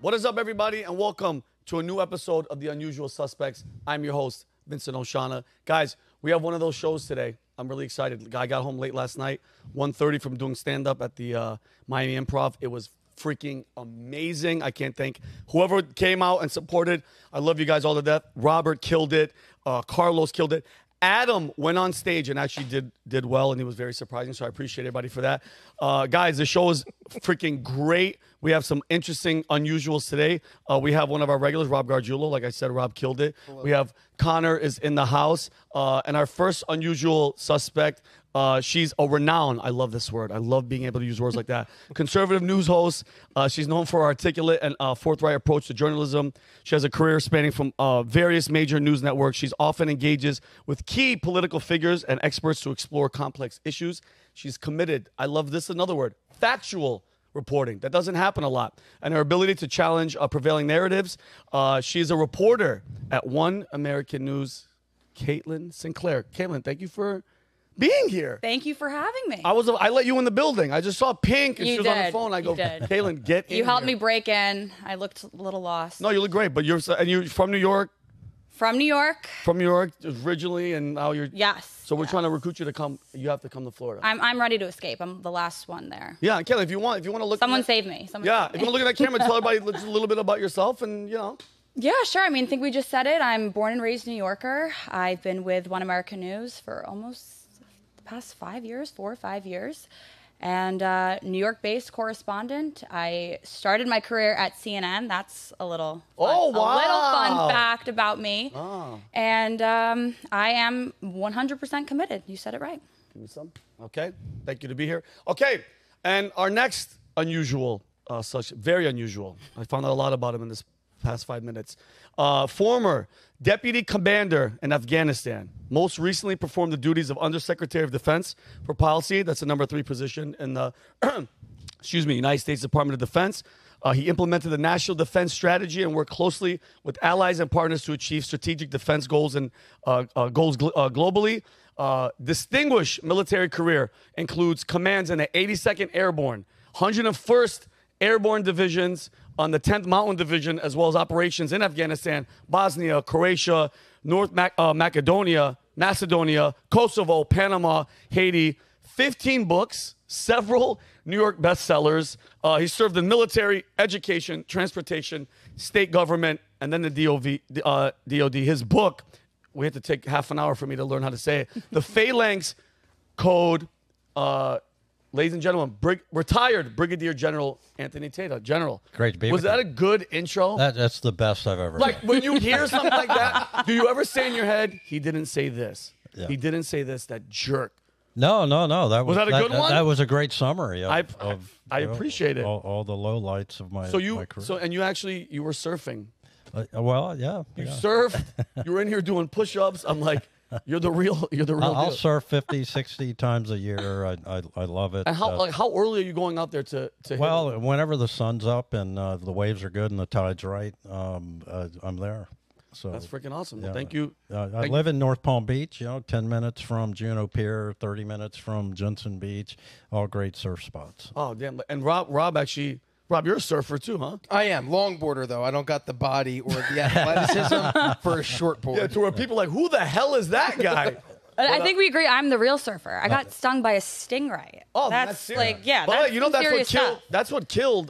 What is up, everybody, and welcome to a new episode of The Unusual Suspects. I'm your host, Vincent Oshana. Guys, we have one of those shows today. I'm really excited. I got home late last night, 1:30 from doing stand-up at the Miami Improv. It was freaking amazing. I can't thank whoever came out and supported. I love you guys all to death. Robert killed it. Carlos killed it. Adam went on stage and actually did well, and he was very surprising, so I appreciate everybody for that. Guys, the show is freaking great. We have some interesting unusuals today. We have one of our regulars, Rob Gargiulo. Like I said, Rob killed it. Hello. We have Connor is in the house, and our first unusual suspect, she's a renowned, I love this word, I love being able to use words like that, conservative news host. She's known for her articulate and forthright approach to journalism. She has a career spanning from various major news networks. She often engages with key political figures and experts to explore complex issues. She's committed, I love this, another word, factual reporting. That doesn't happen a lot. And her ability to challenge prevailing narratives. She's a reporter at One American News, Caitlin Sinclair. Caitlin, thank you for being here. Thank you for having me. I let you in the building. I just saw pink and you she was did. On the phone. I go, Caitlin, get in. You helped me break in. I looked a little lost. No, you look great. But you're from New York. From New York. From New York originally, and now you're... Yes. So we're trying to recruit you to come. You have to come to Florida. I'm ready to escape. I'm the last one there. Yeah, Kelly, if you want to look... Someone save me. If you want to look at that camera, tell everybody a little bit about yourself and, you know... Yeah, sure. I mean, I think we just said it. I'm born and raised New Yorker. I've been with One American News for almost the past 5 years, 4 or 5 years. And New York-based correspondent. I started my career at CNN. That's a little fun fact about me. Oh. And I am 100% committed. You said it right. Give me some. Okay. Thank you to be here. Okay. And our next unusual, very unusual. I found out a lot about him in this past 5 minutes. Former deputy commander in Afghanistan, most recently performed the duties of Undersecretary of Defense for Policy. That's the #3 position in the United States Department of Defense. He implemented the National Defense Strategy and worked closely with allies and partners to achieve strategic defense goals and globally. Distinguished military career includes commands in the 82nd Airborne, 101st Airborne Divisions, on the 10th Mountain Division, as well as operations in Afghanistan, Bosnia, Croatia, North Macedonia, Kosovo, Panama, Haiti, 15 books, several New York bestsellers. He served in military, education, transportation, state government, and then the DOD. His book, we had to take half an hour for me to learn how to say it, The Phalanx Code. Ladies and gentlemen, retired Brigadier General Anthony Tata. General. Great to be here. Was that a good intro? That's the best I've ever heard. Like, when you hear something like that, do you ever say in your head, he didn't say this? Yeah. He didn't say this, that jerk. No. That was that a good one? That was a great summary. I appreciate it. All the lowlights of my career. And you were surfing. Well, yeah. You surfed. You were in here doing push-ups. I'm like... You're the real I'll surf 50, 60 times a year. I love it. And how early are you going out there to hit it? Whenever the sun's up and the waves are good and the tide's right, I'm there. So that's freaking awesome. Yeah. Well, thank you. I live in North Palm Beach, 10 minutes from Juno Pier, 30 minutes from Jensen Beach, all great surf spots. Oh, damn. And Rob, you're a surfer too, huh? I am. Longboarder, though. I don't got the body or the athleticism for a short board. Yeah, to where people are like, who the hell is that guy? I think we agree. I'm the real surfer. I got stung by a stingray. Oh, that's serious. Like, yeah. But that's what killed.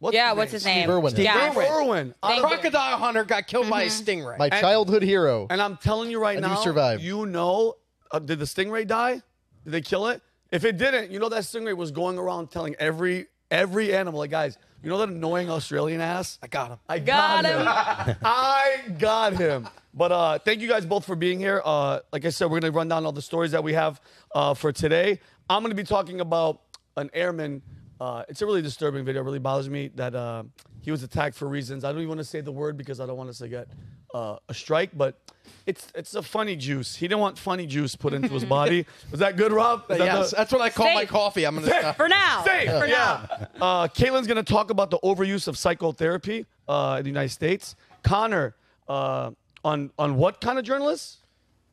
What's his name? Steve Irwin. A crocodile hunter got killed by a stingray. My childhood hero. And I'm telling you right now, did the stingray die? Did they kill it? If it didn't, that stingray was going around telling every animal, like, guys, that annoying Australian ass? I got him. I got him. But thank you guys both for being here. Like I said, we're going to run down all the stories that we have for today. I'm going to be talking about an airman. It's a really disturbing video. It really bothers me that he was attacked for reasons. I don't even want to say the word because I don't want us to get a strike, but it's a funny juice. He didn't want funny juice put into his body. Was that good, Rob? That's what I call my coffee. I'm going to stop. For now. Safe for now. Caitlin's going to talk about the overuse of psychotherapy in the United States. Connor, on what kind of journalists?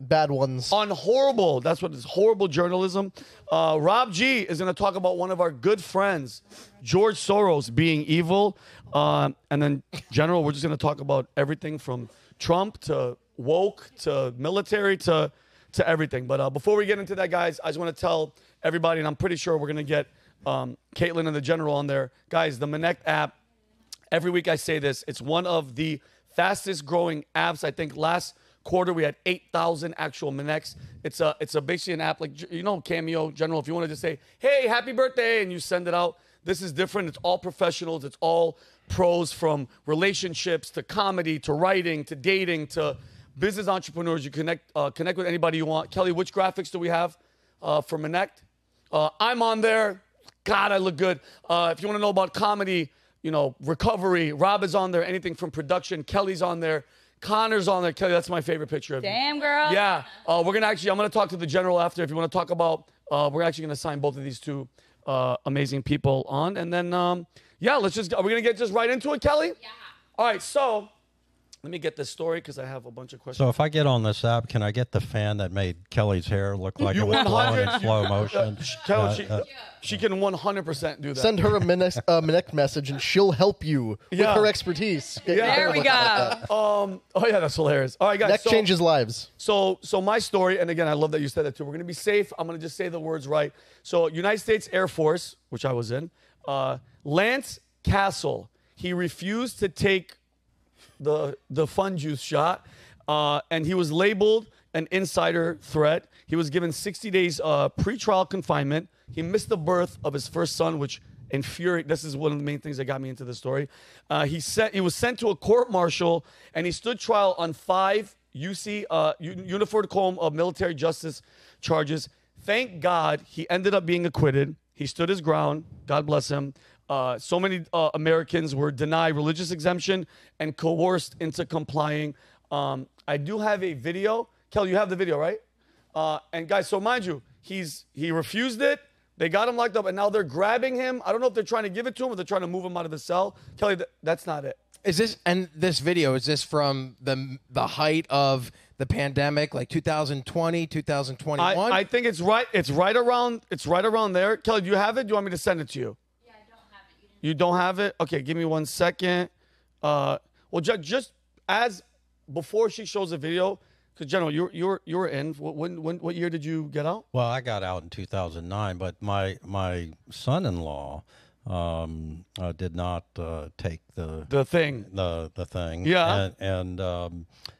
bad ones. On horrible. That's what is horrible journalism. Rob G is going to talk about one of our good friends, George Soros, being evil. And then, General, we're just going to talk about everything from Trump to woke to military to everything. But before we get into that, guys, I just want to tell everybody, and I'm pretty sure we're going to get Caitlin and the General on there. Guys, the Manect app, every week I say this, it's one of the fastest growing apps. I think last quarter we had 8,000 actual Manects. It's basically an app like, you know, Cameo, General, if you want to just say, hey, happy birthday, and you send it out. This is different. It's all professionals. It's all pros, from relationships to comedy to writing to dating to business entrepreneurs. You connect with anybody you want. Kelly, which graphics do we have for Manect? I'm on there. God, I look good. If you want to know about comedy, you know, recovery, Rob is on there. Anything from production, Kelly's on there. Connor's on there. Kelly, that's my favorite picture of you. Damn, girl. Yeah. I'm going to talk to the General after. If you want to talk about, we're actually going to sign both of these two amazing people on. And then, are we going to get just right into it, Kelly? Yeah. All right, so let me get this story because I have a bunch of questions. So if I get on this app, can I get the fan that made Kelly's hair look like it was blowing in slow motion? She can 100% do that. Send her a Manect message and she'll help you with her expertise. Yeah. There we go. Oh, yeah, that's hilarious. All right, guys. Manect changes lives. So my story, and again, I love that you said that too. We're going to be safe. I'm going to just say the words right. So United States Air Force, which I was in, Lance Castle, he refused to take the fun juice shot, and he was labeled an insider threat. He was given 60 days pre-trial confinement. He missed the birth of his first son, which infuriated. This is one of the main things that got me into the story. He was sent to a court-martial, and he stood trial on 5 uniform of military justice charges. Thank God he ended up being acquitted. He stood his ground. God bless him. So many Americans were denied religious exemption and coerced into complying. I do have a video. Kel, you have the video, right? And guys, so mind you, he refused it. They got him locked up, and now they're grabbing him. I don't know if they're trying to give it to him or they're trying to move him out of the cell. Kelly, that's not it. Is this from the height of the pandemic, like 2020, 2021? I think it's right around there. Kelly, do you have it? Do you want me to send it to you? You don't have it? Okay, give me 1 second. Well, just as before she shows the video, because General, you were in. What year did you get out? Well, I got out in 2009, but my son-in-law did not take the thing. Yeah, and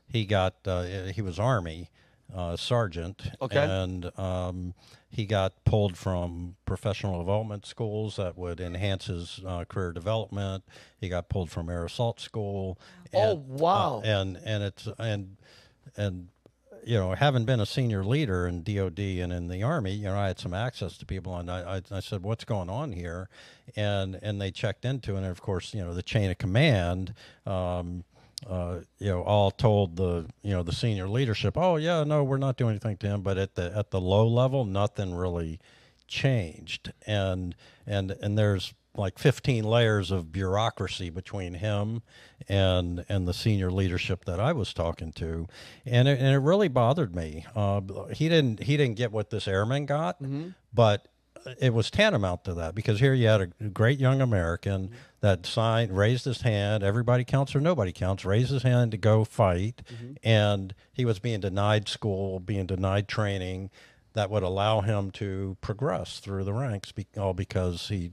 he got he was Army sergeant. Okay, and he got pulled from professional development schools that would enhance his career development. He got pulled from air assault school. And, oh wow! And you know, having been a senior leader in DOD and in the Army, you know, I had some access to people, and I said, "What's going on here?" And they checked into, and of course, you know, the chain of command. You know, all told the senior leadership, oh yeah, no, we're not doing anything to him. But at the low level, nothing really changed, and there's like 15 layers of bureaucracy between him and the senior leadership that I was talking to, and it really bothered me. He didn't get what this airman got, mm-hmm. but it was tantamount to that, because here you had a great young American that signed, raised his hand, everybody counts or nobody counts, raised his hand to go fight, mm-hmm. and he was being denied school, being denied training that would allow him to progress through the ranks, all because he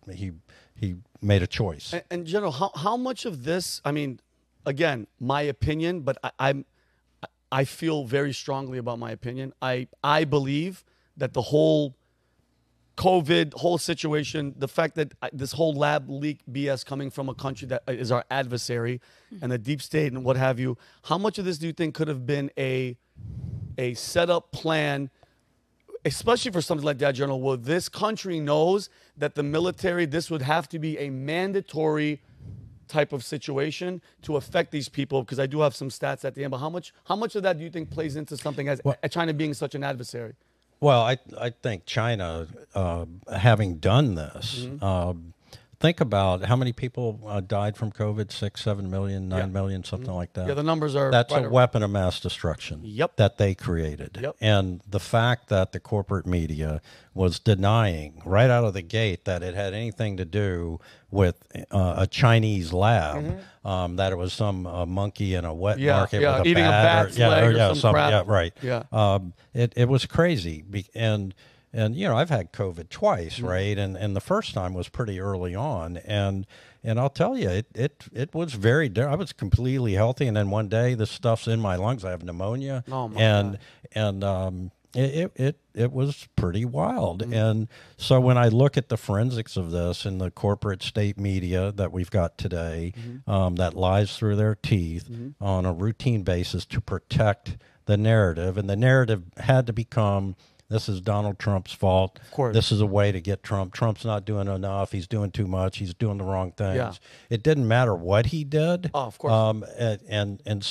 made a choice. And General, how much of this, I mean, again, my opinion, but I feel very strongly about my opinion. I believe that the whole COVID, whole situation, the fact that this whole lab leak BS coming from a country that is our adversary and the deep state and what have you, how much of this do you think could have been a setup plan, especially for something like that, General, where this country knows that the military, this would have to be a mandatory type of situation to affect these people? Because I do have some stats at the end, but how much of that do you think plays into something as China being such an adversary? Well, I think China, having done this, mm-hmm. think about how many people died from COVID, 6, 7 million, 9 million, something like that. Yeah, the numbers are... That's a weapon of mass destruction that they created. Yep. And the fact that the corporate media was denying right out of the gate that it had anything to do with a Chinese lab, that it was some monkey in a wet market with a bat. Eating a bat's leg or some crap. It was crazy. And you know, I've had COVID twice, right? And the first time was pretty early on, and I'll tell you, it was very different. I was completely healthy, and then one day this stuff's in my lungs. I have pneumonia, and it was pretty wild. And so when I look at the forensics of this and the corporate state media that we've got today, that lies through their teeth on a routine basis to protect the narrative, and the narrative had to become: this is Donald Trump's fault. Of course. This is a way to get Trump. Trump's not doing enough. He's doing too much. He's doing the wrong things. Yeah. It didn't matter what he did. Oh, of course. And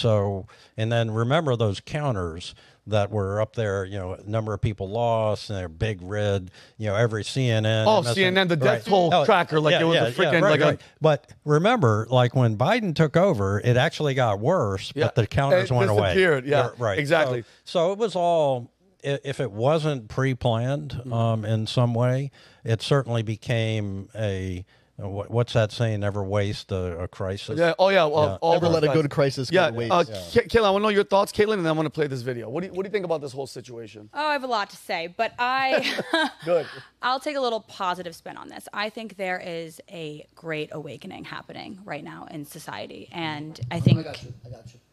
then remember those counters that were up there, you know, number of people lost, and they're big red, you know, every CNN. Oh, CNN, the death toll tracker, like it was a freaking... But remember, like when Biden took over, it actually got worse, but the counters went away. It disappeared, exactly. So it was all... If it wasn't pre-planned in some way, it certainly became a... What's that saying? Never waste a crisis. Yeah. Oh yeah. Never let a good crisis go to waste. Caitlin, I want to know your thoughts, Caitlin, and then I want to play this video. What do you think about this whole situation? Oh, I have a lot to say, but I'll take a little positive spin on this. I think there is a great awakening happening right now in society, and I think...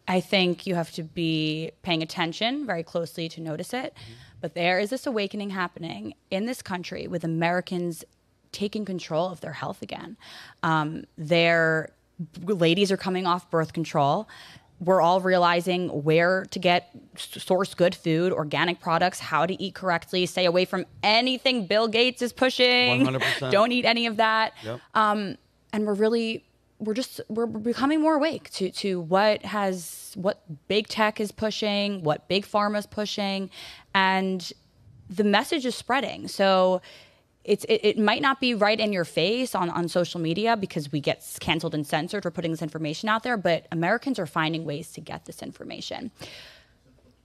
I think you have to be paying attention very closely to notice it. But there is this awakening happening in this country with Americans taking control of their health again. Their ladies are coming off birth control. We're all realizing where to get source good food, organic products, how to eat correctly, stay away from anything Bill Gates is pushing. 100%. Don't eat any of that. Yep. And we're becoming more awake to what big tech is pushing, what big pharma is pushing, and the message is spreading. So it might not be right in your face on social media because we get canceled and censored for putting this information out there, but Americans are finding ways to get this information.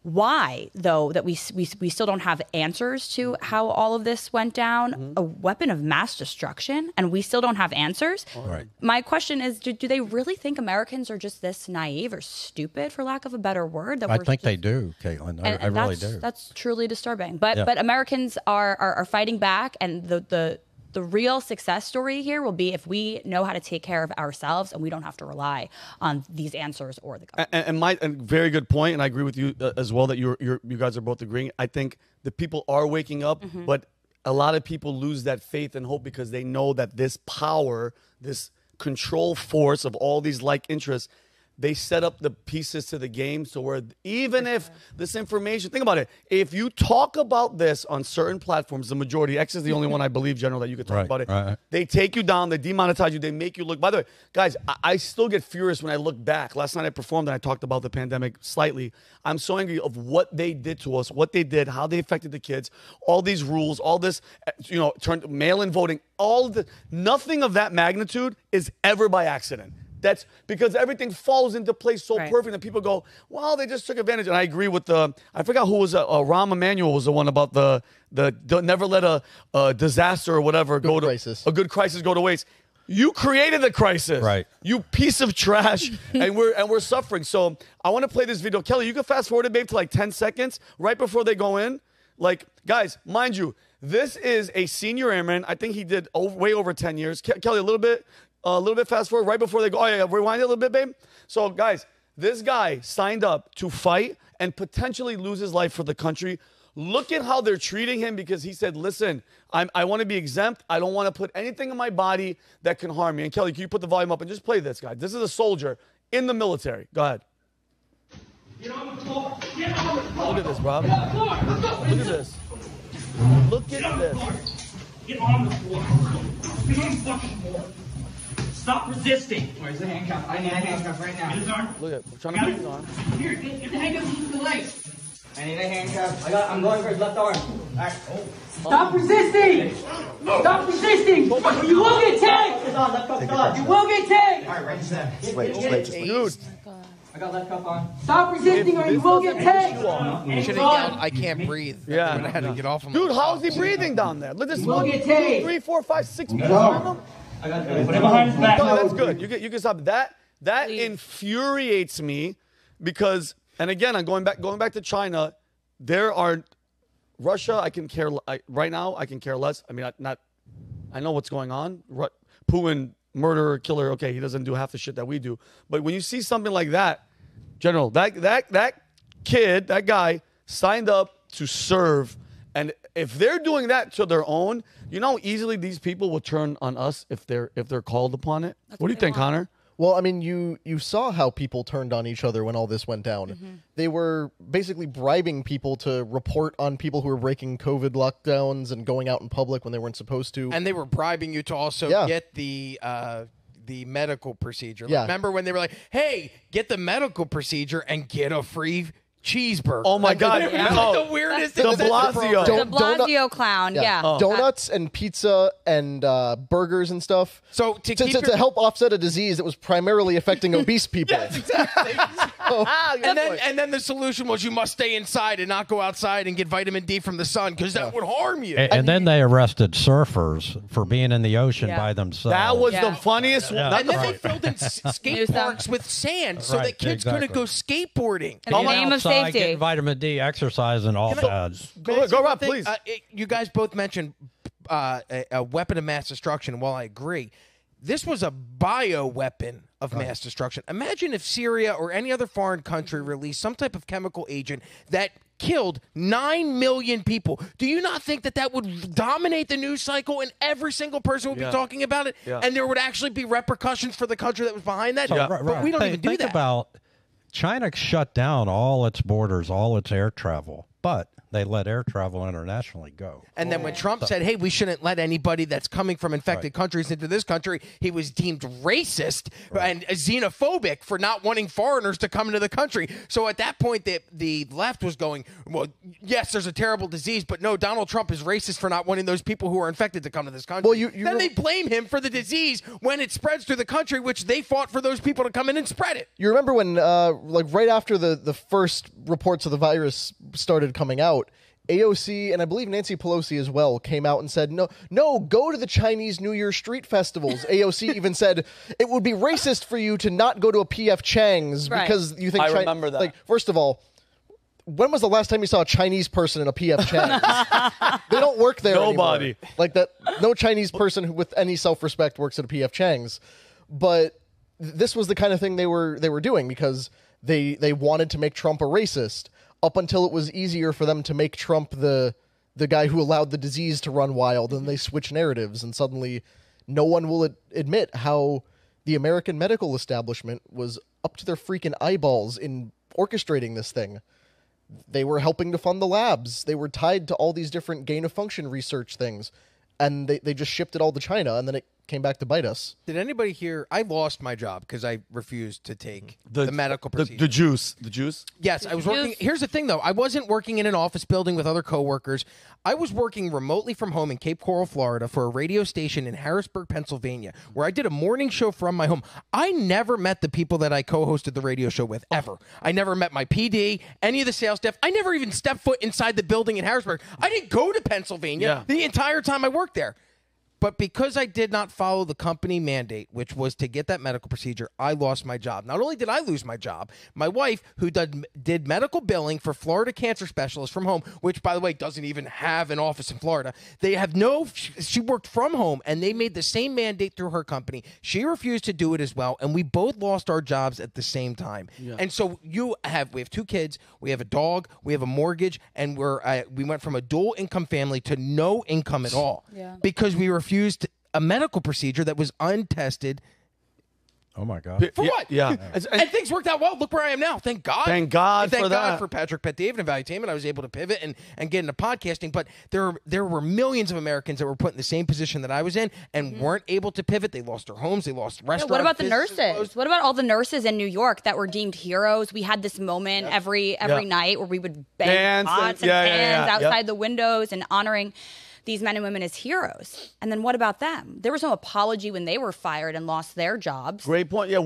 Why, though, that we still don't have answers to how all of this went down, a weapon of mass destruction, and we still don't have answers? Right. My question is, do they really think Americans are just this naive or stupid, for lack of a better word? That I think they do, Caitlin. I really do. That's truly disturbing. But Americans are fighting back, and the real success story here will be if we know how to take care of ourselves and we don't have to rely on these answers or the government. And very good point, and I agree with you as well that you guys are both agreeing. I think the people are waking up, but a lot of people lose that faith and hope because they know that this power, this control force of all these like interests, they set up the pieces to the game so where even if this information... Think about it. If you talk about this on certain platforms, the majority... X is the only one, I believe, General, that you could talk about it. Right. They take you down. They demonetize you. They make you look... By the way, guys, I still get furious when I look back. Last night I performed and I talked about the pandemic slightly. I'm so angry of what they did to us, what they did, how they affected the kids, all these rules, all this, you know, turned mail-in voting, all the... Nothing of that magnitude is ever by accident. That's because everything falls into place so perfect that people go, well, they just took advantage. And I agree with the... I forgot who was... Rahm Emanuel was the one about the never let a disaster or whatever go to... Crisis. A good crisis go to waste. You created the crisis. Right. You piece of trash. and we're suffering. So I want to play this video. Kelly, you can fast forward it, babe, to like 10 seconds right before they go in. Like, guys, mind you, this is a senior airman. I think he did way over 10 years. Kelly, a little bit... A little bit fast forward right before they go. Oh, yeah, rewind it a little bit, babe. So, guys, this guy signed up to fight and potentially lose his life for the country. Look at how they're treating him because he said, listen, I want to be exempt. I don't want to put anything in my body that can harm me. And, Kelly, can you put the volume up and just play this, guy? This is a soldier in the military. Go ahead. Get on the floor. Get on the floor. Look at this, Rob. Get on the floor. Let's go. Look at this. Look at this. Get on the floor. Get on the fucking floor. Stop resisting. Where's the handcuff? I need a handcuff right now. Get his arm. Look at it. We're trying to get his arm. Here, get the handcuff to the leg. I need a handcuff. I'm going for his left arm. Right. Oh. Stop resisting! Stop resisting! You will get tagged! You will get tagged! All right, right there. Just wait. Dude. I got left cuff on. Stop resisting or you will get tagged! You should have yelled, I can't breathe. Yeah. I had to get off him. Dude, how is he breathing down there? Look at this. You will get tagged! 3, 4, 5, 6 people around him? I got that. Put him behind his back. No, that's good. You can stop. That infuriates me because, and again, I'm going back to China. There are Russia. I right now I can care less. I mean, I know what's going on. Putin, murderer, killer. Okay, he doesn't do half the shit that we do. But when you see something like that, General, that guy signed up to serve. And if they're doing that to their own, you know, easily these people will turn on us if they're called upon it. That's what do you think, Connor? Well, I mean, you saw how people turned on each other when all this went down. Mm-hmm. They were basically bribing people to report on people who were breaking COVID lockdowns and going out in public when they weren't supposed to. And they were bribing you to also get the medical procedure. Like, remember when they were like, hey, get the medical procedure and get a free cheeseburger. Oh, my God. That's the weirdest thing. The Blasio. The Blasio clown, yeah. Oh. Donuts and pizza and burgers and stuff. So to help offset a disease that was primarily affecting obese people. Yes, exactly. and then the solution was you must stay inside and not go outside and get vitamin D from the sun because that would harm you. And then they arrested surfers for being in the ocean by themselves. That was the funniest one. And then they filled in skate parks with sand so that kids couldn't go skateboarding. In the name of safety. Get vitamin D, exercise, and all fads. Go Rob, please. You guys both mentioned a weapon of mass destruction. While I agree, this was a bioweapon of mass destruction. Imagine if Syria or any other foreign country released some type of chemical agent that killed 9 million people. Do you not think that would dominate the news cycle and every single person would be talking about it? Yeah. And there would actually be repercussions for the country that was behind that? So, but we don't even do that. Think about... China shut down all its borders, all its air travel, but they let air travel internationally go. And then when Trump said, hey, we shouldn't let anybody that's coming from infected countries into this country, he was deemed racist and xenophobic for not wanting foreigners to come into the country. So at that point, the left was going, well, yes, there's a terrible disease, but no, Donald Trump is racist for not wanting those people who are infected to come to this country. Well, then they blame him for the disease when it spreads through the country, which they fought for those people to come in and spread it. You remember when, like, right after the first reports of the virus started coming out, AOC and I believe Nancy Pelosi as well came out and said, no, go to the Chinese New Year street festivals. AOC even said it would be racist for you to not go to a P.F. Chang's because you think... I remember that. Like, first of all, when was the last time you saw a Chinese person in a P.F. Chang's? They don't work there anymore. Like that, no Chinese person who, with any self-respect works at a P.F. Chang's. But this was the kind of thing they were doing because they wanted to make Trump a racist. Up until it was easier for them to make Trump the guy who allowed the disease to run wild, and they switch narratives, and suddenly no one will admit how the American medical establishment was up to their freaking eyeballs in orchestrating this thing. They were helping to fund the labs. They were tied to all these different gain-of-function research things, and they just shipped it all to China, and then it came back to bite us. Did anybody here? I lost my job because I refused to take the medical procedure. The juice? Yes, I was working. Here's the thing, though. I wasn't working in an office building with other coworkers. I was working remotely from home in Cape Coral, Florida, for a radio station in Harrisburg, Pennsylvania, where I did a morning show from my home. I never met the people that I co-hosted the radio show with, ever. I never met my PD, any of the sales staff. I never even stepped foot inside the building in Harrisburg. I didn't go to Pennsylvania the entire time I worked there. But because I did not follow the company mandate, which was to get that medical procedure, I lost my job. Not only did I lose my job, my wife, who did medical billing for Florida cancer specialists from home, which, by the way, doesn't even have an office in Florida. They have no – she worked from home, and they made the same mandate through her company. She refused to do it as well, and we both lost our jobs at the same time. Yeah. And so we have 2 kids, we have a dog, we have a mortgage, and we went from a dual-income family to no income at all because we refused a medical procedure that was untested Oh, my God. For what? Yeah. And things worked out well. Look where I am now. Thank God. Thank God for that. Thank God for Patrick Pat-David and Valuetainment. I was able to pivot and get into podcasting. But there were millions of Americans that were put in the same position that I was in and weren't able to pivot. They lost their homes. They lost restaurants. Yeah, what about the nurses? Closed. What about all the nurses in New York that were deemed heroes? We had this moment every night where we would bang pots and pans outside the windows and honoring these men and women as heroes. And then what about them? There was no apology when they were fired and lost their jobs. Great point. Yeah,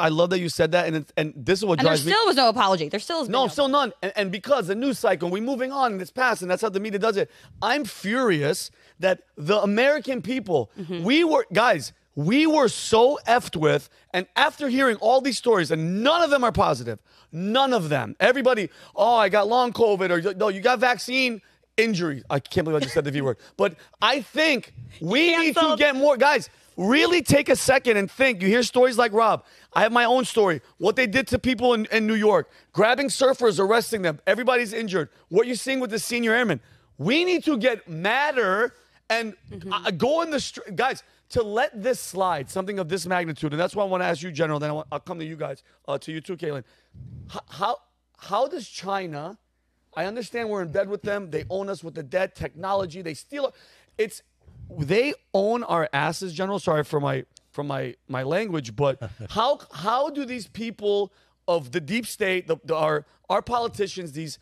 I love that you said that. And this is what drives me. There still was no apology. There still is no. Still none. And because the news cycle, we're moving on and it's past, and that's how the media does it. I'm furious that the American people, we were so effed with, and after hearing all these stories, and none of them are positive. None of them. Everybody, oh, I got long COVID, or no, you got vaccine. Injury. I can't believe I just said the V word. But I think we need to get more. Guys, really take a second and think. You hear stories like Rob. I have my own story. What they did to people in New York. Grabbing surfers, arresting them. Everybody's injured. What you're seeing with the senior airmen. We need to get madder and go in the street. Guys, to let this slide, something of this magnitude. And that's why I want to ask you, General. Then I'll come to you guys. To you too, Caitlin. How does China... I understand we're in bed with them. They own us with the debt, technology. They steal. They own our asses, General. Sorry for my language, but how do these people of the deep state, our politicians, these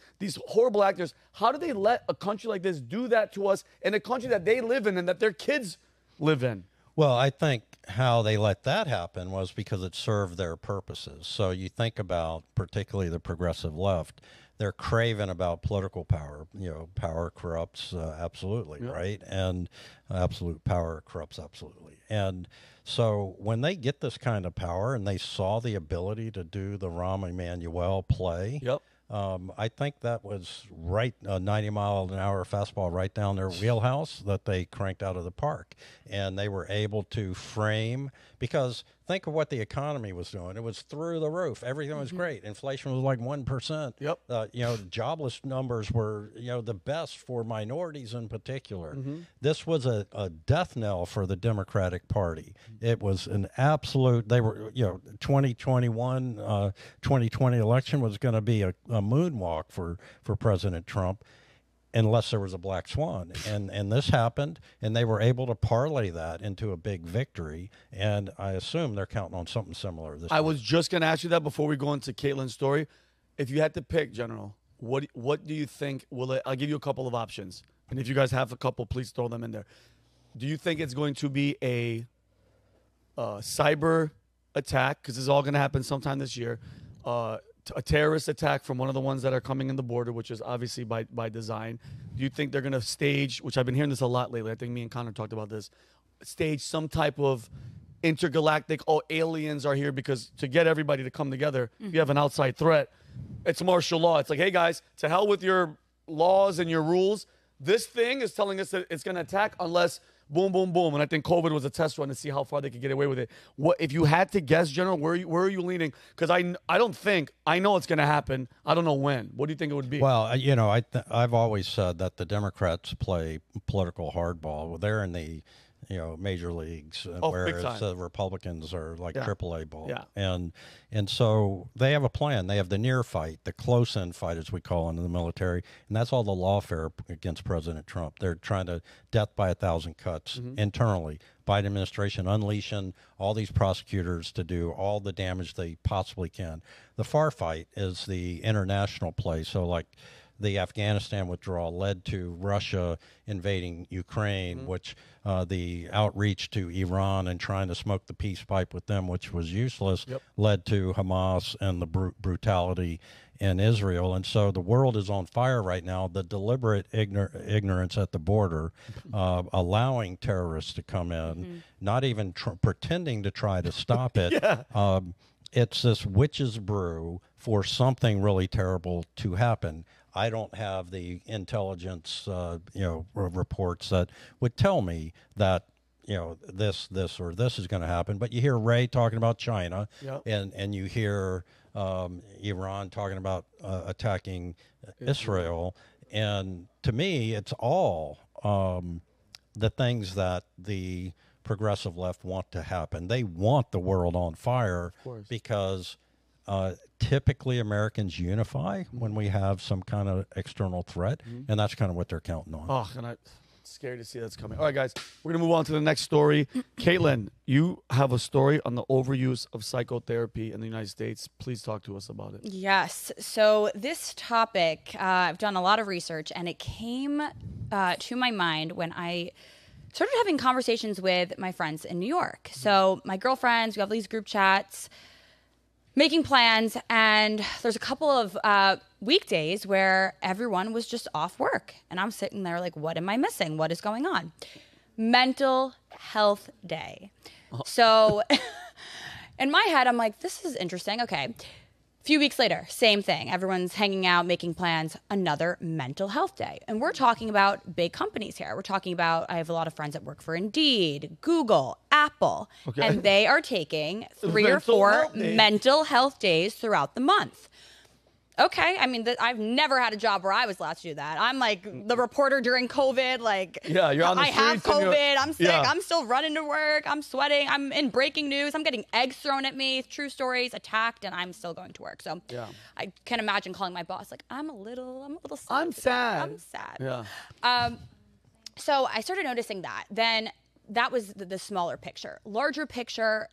horrible actors, how do they let a country like this do that to us in a country that they live in and that their kids live in? Well, I think how they let that happen was because it served their purposes. So you think about particularly the progressive left. They're craving about political power. You know, power corrupts absolutely, right? And absolute power corrupts absolutely. And so when they get this kind of power and they saw the ability to do the Rahm Emanuel play, I think that was right, a 90-mile-an-hour fastball right down their wheelhouse that they cranked out of the park. And they were able to frame, because think of what the economy was doing. It was through the roof. Everything was great. Inflation was like 1%. You know, jobless numbers were, you know, the best for minorities in particular. This was a death knell for the Democratic Party. It was an absolute, they were, you know, 2021, 2020 election was going to be a moonwalk for President Trump, unless there was a black swan. And this happened, and they were able to parlay that into a big victory. And I assume they're counting on something similar this week. Was just going to ask you that before we go into Caitlin's story. If you had to pick, General, what do you think? I'll give you a couple of options. And if you guys have a couple, please throw them in there. Do you think it's going to be a cyber attack? Because this is all going to happen sometime this year. A terrorist attack from one of the ones that are coming in the border, which is obviously by design. Do you think they're going to stage, which I've been hearing this a lot lately, I think me and Connor talked about this, stage some type of intergalactic, oh, aliens are here, because to get everybody to come together, you have an outside threat. It's martial law. It's like, hey, guys, to hell with your laws and your rules. This thing is telling us that it's going to attack unless boom, boom, boom. And I think COVID was a test run to see how far they could get away with it. What if you had to guess, General? Where are you leaning? Because I don't think I know it's going to happen. I don't know when. What do you think it would be? Well, you know, I've always said that the Democrats play political hardball. Well, they're in the major leagues, whereas the Republicans are like AAA ball. And so they have a plan. They have the near fight, the close-in fight, as we call it in the military, and that's all the lawfare against President Trump. They're trying to death by a thousand cuts internally. Biden administration unleashing all these prosecutors to do all the damage they possibly can. The far fight is the international play, so like the Afghanistan withdrawal led to Russia invading Ukraine, which the outreach to Iran and trying to smoke the peace pipe with them, which was useless, led to Hamas and the brutality in Israel. And so the world is on fire right now. The deliberate ignorance at the border, allowing terrorists to come in, not even pretending to try to stop it. It's this witch's brew for something really terrible to happen. I don't have the intelligence, reports that would tell me that, this or this is going to happen. But you hear Ray talking about China, and you hear Iran talking about attacking Israel. And to me, it's all the things that the progressive left want to happen. They want the world on fire because typically Americans unify when we have some kind of external threat, and that's kind of what they're counting on. Oh, and I'm scared to see that's coming. All right, guys, we're going to move on to the next story. Caitlin, you have a story on the overuse of psychotherapy in the United States. Please talk to us about it. Yes. So this topic, I've done a lot of research, and it came to my mind when I started having conversations with my friends in New York. So my girlfriends, we have these group chats, making plans, and there's a couple of weekdays where everyone was just off work. And I'm sitting there like, what am I missing? What is going on? Mental Health Day. Oh. So in my head, I'm like, this is interesting. Okay. A few weeks later, same thing. Everyone's hanging out, making plans, another Mental Health Day. And we're talking about big companies here. We're talking about, I have a lot of friends that work for Indeed, Google, Apple, and they are taking three or four mental health days throughout the month. Okay, I mean, I've never had a job where I was allowed to do that. I'm like the reporter during COVID, like, you're on the streets. I have COVID, I'm sick, I'm still running to work, I'm sweating, I'm in breaking news, I'm getting eggs thrown at me, true stories, attacked, and I'm still going to work. So I can imagine calling my boss, like, I'm a little sad. I'm sad. Yeah. So I started noticing that. Then that was the smaller picture. Larger picture,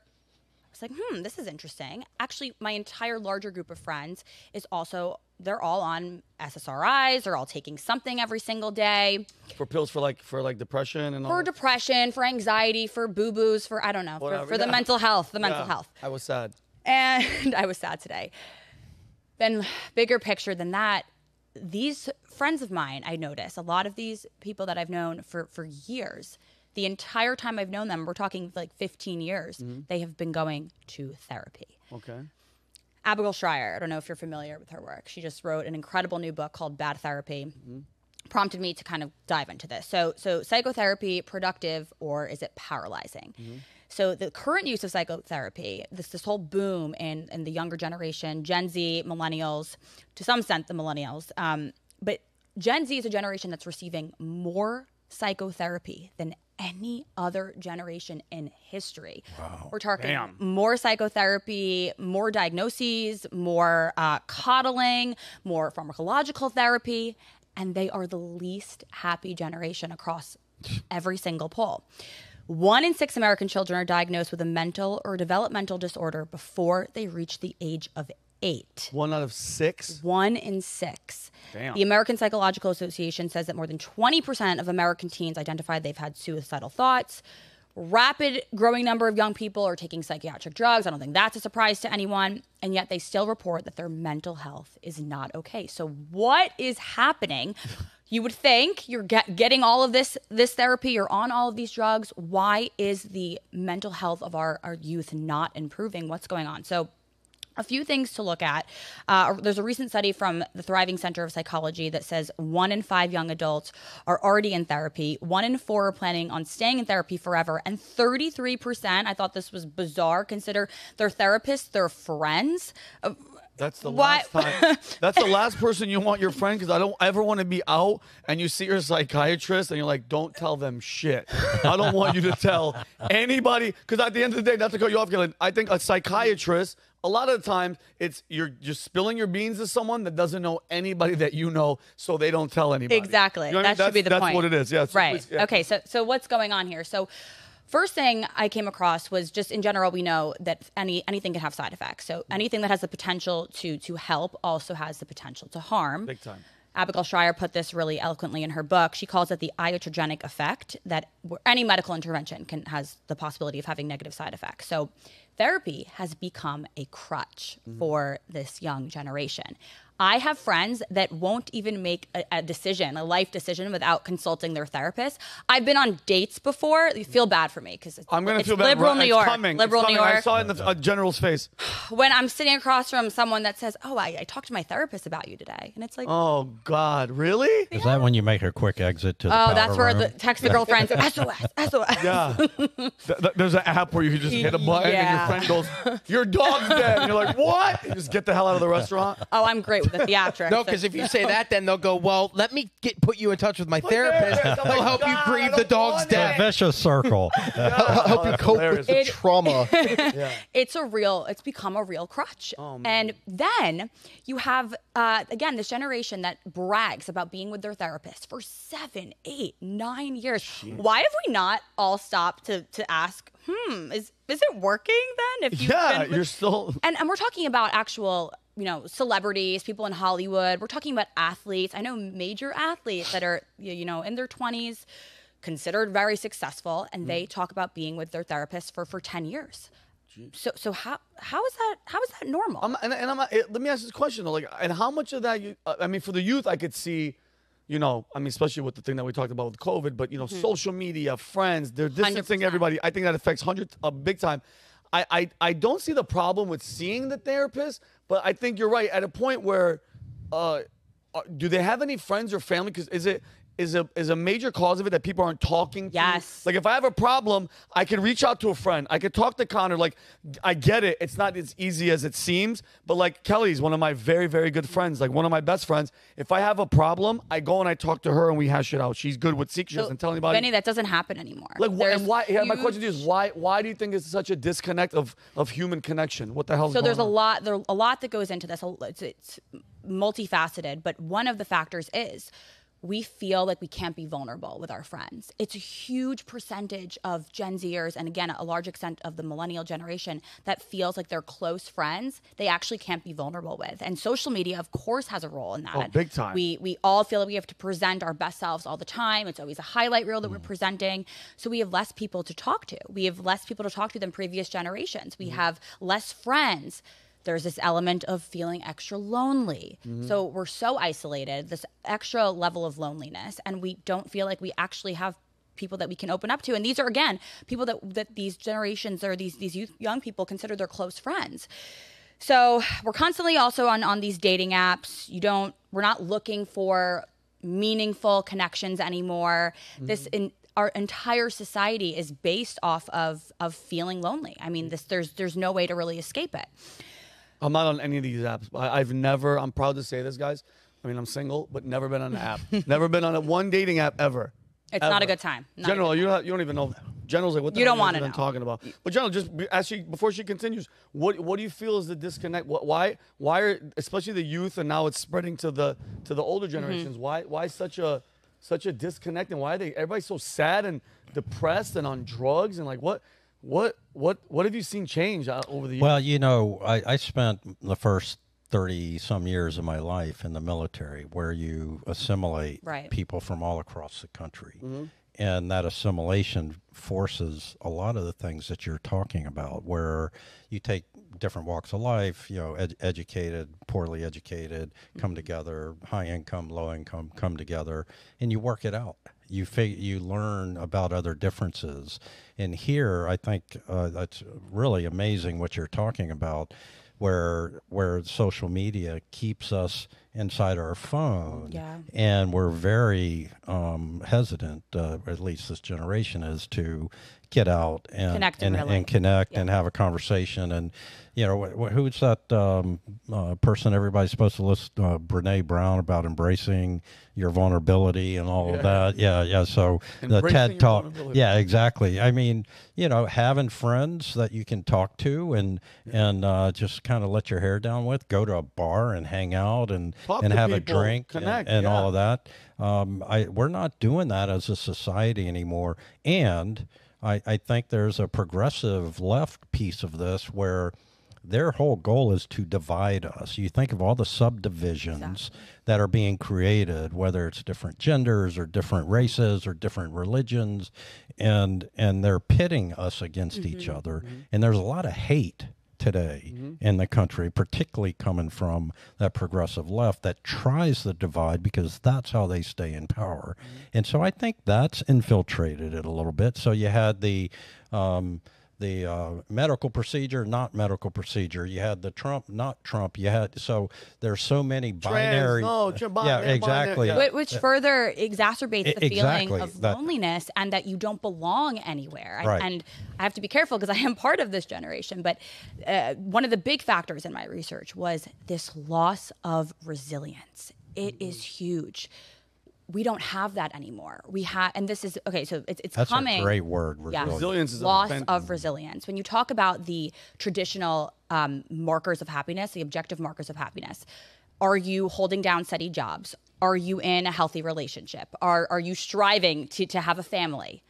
like, this is interesting. Actually, my entire larger group of friends is also, they're all on SSRIs. They're all taking something every single day. For pills for like depression and all. For depression, for anxiety, for boo-boos, for, I don't know, for the mental health, the mental health. I was sad. And I was sad today. Then bigger picture than that, these friends of mine, I notice, a lot of these people that I've known for years, the entire time I've known them, we're talking like 15 years, they have been going to therapy. Okay. Abigail Schreier, I don't know if you're familiar with her work. She just wrote an incredible new book called Bad Therapy, prompted me to kind of dive into this. So psychotherapy, productive, or is it paralyzing? So the current use of psychotherapy, this whole boom in the younger generation, Gen Z, millennials, to some extent the millennials, but Gen Z is a generation that's receiving more psychotherapy than any other generation in history. Wow. We're talking more psychotherapy, more diagnoses, more coddling, more pharmacological therapy, and they are the least happy generation across every single poll. 1 in 6 American children are diagnosed with a mental or developmental disorder before they reach the age of 8. 1 out of 6? 1 in 6. Damn. The American Psychological Association says that more than 20% of American teens identified they've had suicidal thoughts. Rapid growing number of young people are taking psychiatric drugs. I don't think that's a surprise to anyone. And yet they still report that their mental health is not okay. So what is happening? You would think you're getting all of this therapy, you're on all of these drugs. Why is the mental health of our youth not improving? What's going on? So a few things to look at. There's a recent study from the Thriving Center of Psychology that says 1 in 5 young adults are already in therapy. 1 in 4 are planning on staying in therapy forever. And 33%, I thought this was bizarre, consider their therapists their friends. That's the last time. That's the last person you want your friend, because I don't ever want to be out and you see your psychiatrist and you're like, don't tell them shit. I don't want you to tell anybody, because at the end of the day, not to cut you off, Caitlin, I think a psychiatrist, a lot of the times, it's you're just spilling your beans to someone that doesn't know anybody that you know, so they don't tell anybody. Exactly. You know what I mean? That should be the point. That's what it is. Yeah, right. Yeah. Okay, so what's going on here? So first thing I came across was just in general, we know that anything can have side effects. So anything that has the potential to help also has the potential to harm. Big time. Abigail Schreier put this really eloquently in her book. She calls it the iatrogenic effect, that any medical intervention has the possibility of having negative side effects. So therapy has become a crutch for this young generation. I have friends that won't even make a decision, a life decision, without consulting their therapist. I've been on dates before. You feel bad for me because I'm going to feel bad. Liberal New York. Liberal New York. I saw it in the general's face. When I'm sitting across from someone that says, "Oh, I talked to my therapist about you today," and it's like, "Oh God, really?" Yeah. Is that when you make her quick exit to the power room? Oh, that's where the text the girlfriend says, "SOS, SOS." Yeah. There's an app where you can just hit a button and your friend goes, "Your dog's dead," and you're like, "What?" You just get the hell out of the restaurant. Oh, I'm great. the theatrics. No, because if you say that, then they'll go, well, let me put you in touch with my therapist. He'll help you grieve the dog's death. It's a vicious circle. He'll help you cope with the trauma. Yeah. It's become a real crutch. Oh, and then you have, again, this generation that brags about being with their therapist for 7, 8, 9 years. Jeez. Why have we not all stopped to ask, is it working then? If you've been you're still... And we're talking about actual... you know, celebrities, people in Hollywood. We're talking about athletes. I know major athletes that are, you know, in their 20s, considered very successful, and they talk about being with their therapist for 10 years. Jeez. So how is that normal? Let me ask this question though. Like, and how much of that? I mean, for the youth, I could see. You know, I mean, especially with the thing that we talked about with COVID, but you know, social media, friends, they're distancing 100%. Everybody. I think that affects big time. I don't see the problem with seeing the therapist, but I think you're right at a point where, do they have any friends or family? Because is a major cause of it that people aren't talking to? Yes. Like if I have a problem, I can reach out to a friend. I could talk to Connor. Like I get it. It's not as easy as it seems, but like Kelly's one of my very, very good friends, like one of my best friends. If I have a problem, I go and I talk to her and we hash it out. She's good with secrets and telling anybody. Benny, that doesn't happen anymore. Like my question to you is why do you think it's such a disconnect of human connection? What the hell's going on? So there's a lot that goes into this. It's multifaceted, but one of the factors is we feel like we can't be vulnerable with our friends. It's a huge percentage of Gen Zers, and again, a large extent of the millennial generation, that feels like their close friends, they actually can't be vulnerable with. And social media, of course, has a role in that. Oh, big time. We all feel that we have to present our best selves all the time. It's always a highlight reel that we're presenting. So we have less people to talk to. We have less people to talk to than previous generations. We have less friends. There's this element of feeling extra lonely. So we're so isolated, this extra level of loneliness, and we don't feel like we actually have people that we can open up to. And these are, again, people that these generations or young people consider their close friends. So we're constantly also on these dating apps. We're not looking for meaningful connections anymore. Our entire society is based off of feeling lonely. I mean, there's no way to really escape it. I'm not on any of these apps. I'm proud to say this, guys. I mean, I'm single, but never been on an app. Never been on one dating app ever. It's ever. Not a good time. Not General, good time. You don't even know. General's like, what the hell is talking about? But General, just before she continues, what do you feel is the disconnect? Why are especially the youth, and now it's spreading to the older generations? Why such a disconnect, and why are everybody so sad and depressed and on drugs and like what? What have you seen change over the years? Well, you know, I spent the first 30-some years of my life in the military, where you assimilate people from all across the country. And that assimilation forces a lot of the things that you're talking about, where you take different walks of life, you know, educated, poorly educated, come together, high income, low income, come together, and you work it out. You learn about other differences. And here, I think that's really amazing what you're talking about, where social media keeps us inside our phone. And we're very hesitant, at least this generation is, to get out and connect and connect and have a conversation. And, you know, who's that person everybody's supposed to listen to, Brene Brown, about embracing your vulnerability and all of that? So embracing the TED Talk. Yeah, exactly. I mean, you know, having friends that you can talk to and just kind of let your hair down with, go to a bar and hang out and have a drink, connect, and all of that. We're not doing that as a society anymore. And I think there's a progressive left piece of this where their whole goal is to divide us. You think of all the subdivisions that are being created, whether it's different genders or different races or different religions, and they're pitting us against each other. And there's a lot of hate today in the country, particularly coming from that progressive left that tries to divide, because that's how they stay in power. And so I think that's infiltrated it a little bit. So you had the medical procedure, not medical procedure. You had the Trump, not Trump. You had, so there's so many binary. Binary. Yeah. Which further exacerbates the feeling of loneliness and that you don't belong anywhere. Right. And I have to be careful because I am part of this generation. But one of the big factors in my research was this loss of resilience. It is huge. We don't have that anymore. We have, and this is, okay, so it's that's coming. That's a great word. Resilience. Yeah. Resilience is loss of resilience. When you talk about the traditional markers of happiness, the objective markers of happiness, are you holding down steady jobs? Are you in a healthy relationship? Are you striving to have a family?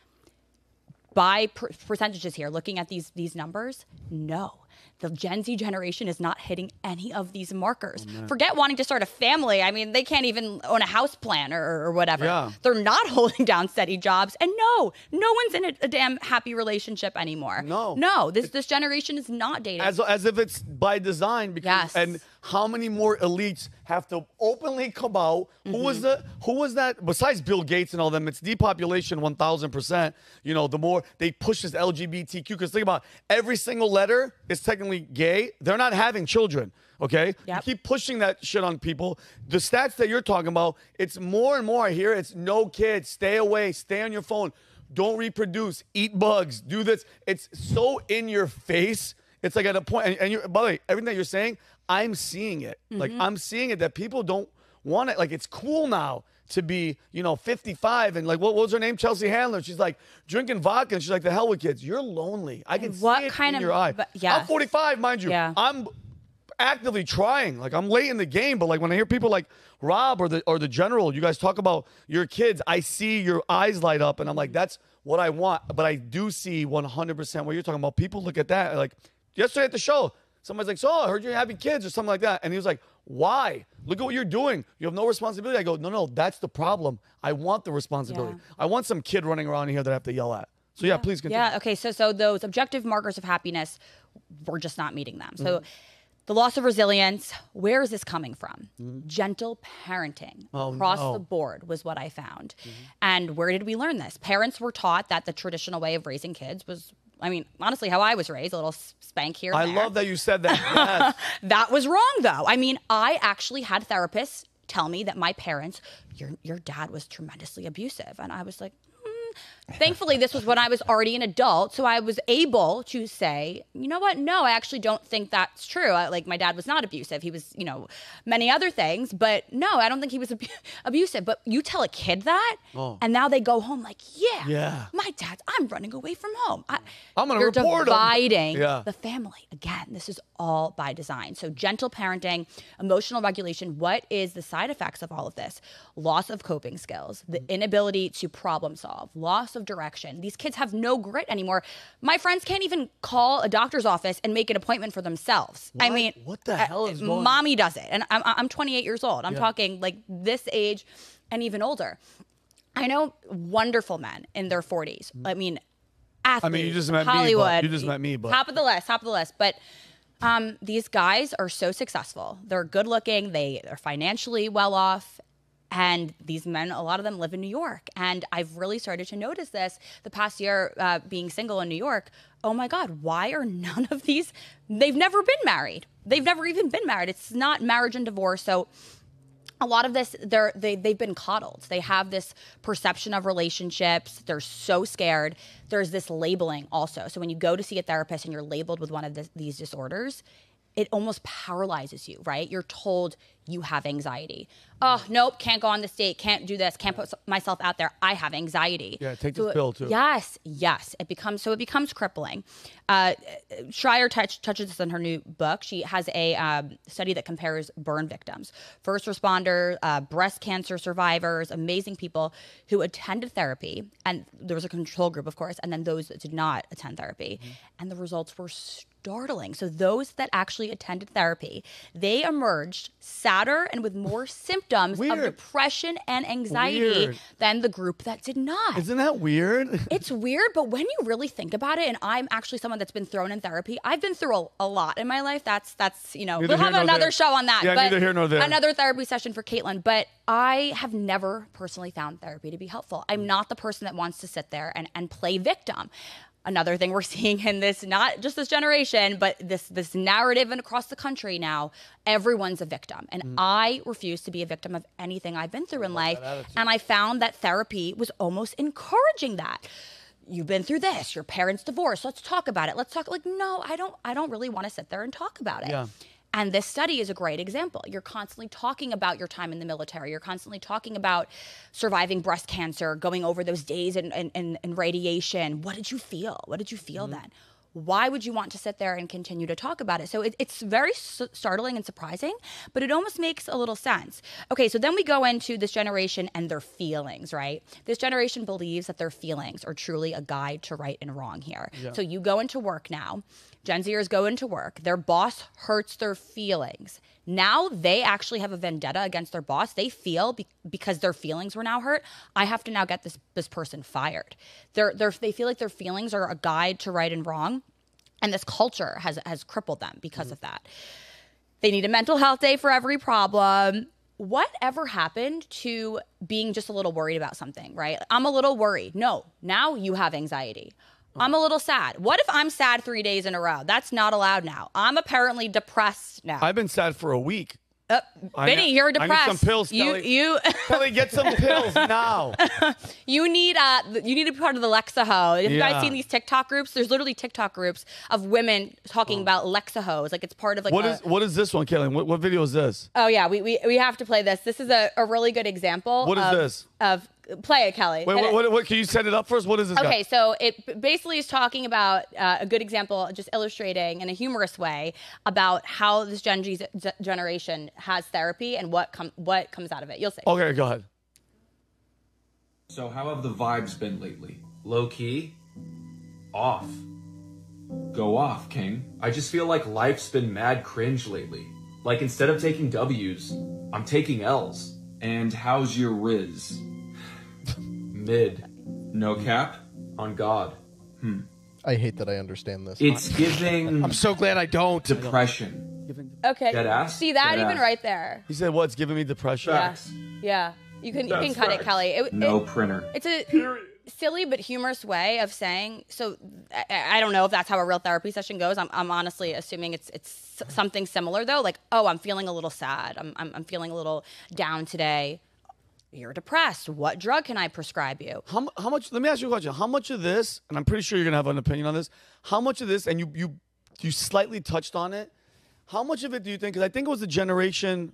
By percentages here, looking at these numbers, no. The Gen Z generation is not hitting any of these markers. Oh, forget wanting to start a family. I mean, they can't even own a house plan or whatever. Yeah. They're not holding down steady jobs. And no one's in a damn happy relationship anymore. No, this generation is not dating. As if it's by design. Because, yes. And how many more elites have to openly come out? Mm-hmm. Who was that? Besides Bill Gates and all them, it's depopulation 1,000%. You know, the more they push this LGBTQ, because think about it, every single letter is technically gay. They're not having children, okay? Yep. You keep pushing that shit on people. The stats that you're talking about, it's more and more here. It's no kids, stay away, stay on your phone, don't reproduce, eat bugs, do this. It's so in your face. It's like at a point, and you're, by the way, everything that you're saying, I'm seeing it. Mm-hmm. Like, I'm seeing it that people don't want it. Like, it's cool now to be, you know, 55 and like, what was her name? Chelsea Handler. She's like drinking vodka and she's like, the hell with kids. You're lonely. I can see it in your eye. Yeah. I'm 45, mind you. Yeah. I'm actively trying. Like, I'm late in the game, but like when I hear people like Rob or the general, you guys talk about your kids, I see your eyes light up and I'm like, that's what I want. But I do see 100% what you're talking about. People look at that like yesterday at the show. Somebody's like, so I heard you're having kids or something like that. And he was like, why? Look at what you're doing. You have no responsibility. I go, no, that's the problem. I want the responsibility. Yeah. I want some kid running around here that I have to yell at. So yeah, please continue. Yeah, okay, so those objective markers of happiness, we're just not meeting them. So the loss of resilience, where is this coming from? Mm-hmm. Gentle parenting across the board was what I found. Mm-hmm. And where did we learn this? Parents were taught that the traditional way of raising kids was, I mean, honestly, how I was raised, a little spank here. I love that you said that. Yes. That was wrong, though. I mean, I actually had therapists tell me that my parents, your dad was tremendously abusive. And I was like, Thankfully, this was when I was already an adult. So I was able to say, you know what? No, I actually don't think that's true. Like, my dad was not abusive. He was, you know, many other things. But no, I don't think he was abusive. But you tell a kid that, and now they go home like, yeah, my dad's, I'm running away from home. I'm going to report him. You're dividing the family. Again, this is all by design. So gentle parenting, emotional regulation. What is the side effects of all of this? Loss of coping skills, the inability to problem solve, loss of direction. These kids have no grit anymore. My friends can't even call a doctor's office and make an appointment for themselves. What? I mean, what the hell is going on? Mommy does it. And I'm 28 years old. I'm talking like this age and even older. I know wonderful men in their 40s. I mean, athletes, you just met Hollywood. You just met me, but top of the list. But these guys are so successful. They're good looking. They are financially well off. And these men, a lot of them live in New York. And I've really started to notice this the past year being single in New York. Oh my God, why are none of these, they've never been married. They've never even been married. It's not marriage and divorce. So a lot of this, they've been coddled. They have this perception of relationships. They're so scared. There's this labeling also. So when you go to see a therapist and you're labeled with one of these disorders, it almost paralyzes you, right? You're told you have anxiety. Oh, nope, can't go on this date, can't do this, can't put myself out there. I have anxiety. Yeah, take this pill too. Yes. It becomes crippling. Schreier touches this in her new book. She has a study that compares burn victims, first responder, breast cancer survivors, amazing people who attended therapy. And there was a control group, of course, and then those that did not attend therapy. Mm-hmm. And the results were startling. So those that actually attended therapy, they emerged sadder and with more symptoms of depression and anxiety than the group that did not. Isn't that weird? It's weird, but when you really think about it, and I'm actually someone that's been thrown in therapy. I've been through a lot in my life. That's you know, we'll have another show on that. Yeah, but neither here nor there. Another therapy session for Caitlin. But I have never personally found therapy to be helpful. I'm not the person that wants to sit there and play victim. another thing we're seeing in this, not just this generation, but this narrative and across the country now, everyone's a victim. And I refuse to be a victim of anything I've been through in life. And I found that therapy was almost encouraging that. You've been through this, your parents divorced, let's talk about it. Let's talk, like, no, I don't really want to sit there and talk about it. Yeah. And this study is a great example. You're constantly talking about your time in the military. You're constantly talking about surviving breast cancer, going over those days in radiation. What did you feel? What did you feel then? Why would you want to sit there and continue to talk about it? So it's very startling and surprising, but it almost makes a little sense. Okay, so then we go into this generation and their feelings, right? This generation believes that their feelings are truly a guide to right and wrong here. Yeah. So you go into work now. Gen Zers go into work. Their boss hurts their feelings. Now they actually have a vendetta against their boss. They feel because their feelings were now hurt, I have to now get this person fired. They feel like their feelings are a guide to right and wrong. And this culture has crippled them because of that. They need a mental health day for every problem. Whatever happened to being just a little worried about something, right? I'm a little worried. No, now you have anxiety. I'm a little sad. What if I'm sad 3 days in a row? That's not allowed now. I'm apparently depressed now. I've been sad for a week. Vinny, you're depressed. I need some pills, Kelly. Kelly, get some pills now. You need to be part of the Lexaho. Have you guys seen these TikTok groups? There's literally TikTok groups of women talking about Lexahos. Like, it's part of like what is this one, Kelly? What video is this? Oh yeah, we have to play this. This is a really good example. What is this? Of play it, Kelly. Wait, what? Can you set it up for us? What is this? Okay, so it basically is talking about a good example, just illustrating in a humorous way about how this Gen Z generation has therapy and what comes out of it. You'll see. Okay, go ahead. So, how have the vibes been lately? Low key, off. Go off, King. I just feel like life's been mad cringe lately. Like, instead of taking W's, I'm taking L's. And how's your Riz? Mid. No cap? On God. I hate that I understand this. It's giving... I'm so glad I don't. Depression. Okay. Deadass? See that even right there? He said, well, it's giving me depression. Facts. Yeah. You can cut it, Kelly. No printer. It's a... Period. Silly but humorous way of saying, so I don't know if that's how a real therapy session goes. I'm honestly assuming it's something similar though. Like, oh, I'm feeling a little sad. I'm feeling a little down today. You're depressed. What drug can I prescribe you? How much, let me ask you a question. How much of this, and I'm pretty sure you're going to have an opinion on this. How much of this, and you slightly touched on it. How much of it do you think, because I think it was the generation,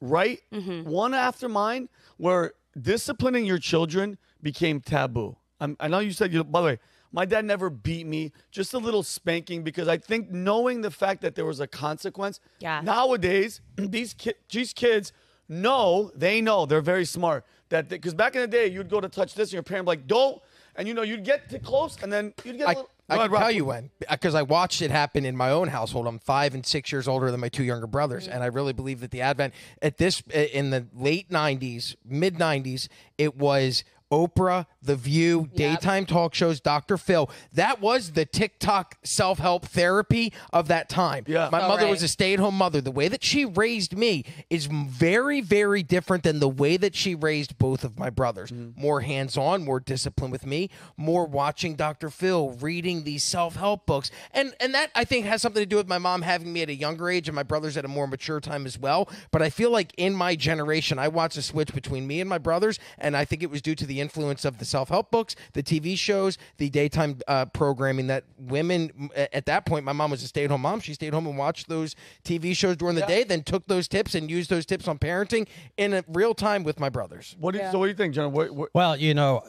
right? One after mine, where disciplining your children became taboo. I know you said, by the way, my dad never beat me, just a little spanking, because I think knowing the fact that there was a consequence, nowadays, these kids know, they're very smart. Because back in the day, you'd go to touch this, and your parent would be like, don't, and you'd get too close, and then you'd get a little... I can tell you when, because I watched it happen in my own household. I'm 5 and 6 years older than my two younger brothers, and I really believe that the advent in the late 90s, mid 90s, it was Oprah, The View, daytime talk shows, Dr. Phil. That was the TikTok self-help therapy of that time. Yeah. My mother was a stay-at-home mother. The way that she raised me is very, very different than the way that she raised both of my brothers. More hands-on, more discipline with me, more watching Dr. Phil, reading these self-help books. And that, I think, has something to do with my mom having me at a younger age and my brothers at a more mature time as well. But I feel like in my generation, I watched a switch between me and my brothers, and I think it was due to the influence of the self-help books, the TV shows, the daytime programming that women at that point, my mom was a stay-at-home mom. She stayed home and watched those TV shows during the day, then took those tips and used those tips on parenting in real time with my brothers. So what do you think, John? Well, you know,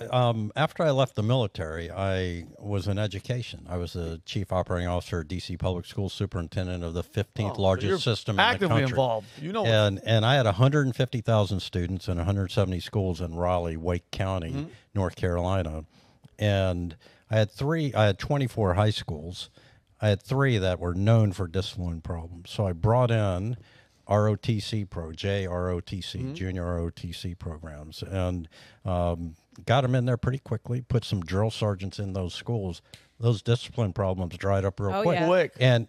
after I left the military, I was in education. I was a chief operating officer at DC Public School, superintendent of the 15th largest system in the country. Actively involved. You know, and I had 150,000 students in 170 schools in Raleigh, Wake County, North Carolina, and I had 24 high schools. I had 3 that were known for discipline problems, so I brought in ROTC junior ROTC programs, and got them in there pretty quickly, put some drill sergeants in those schools. Those discipline problems dried up real quick. And,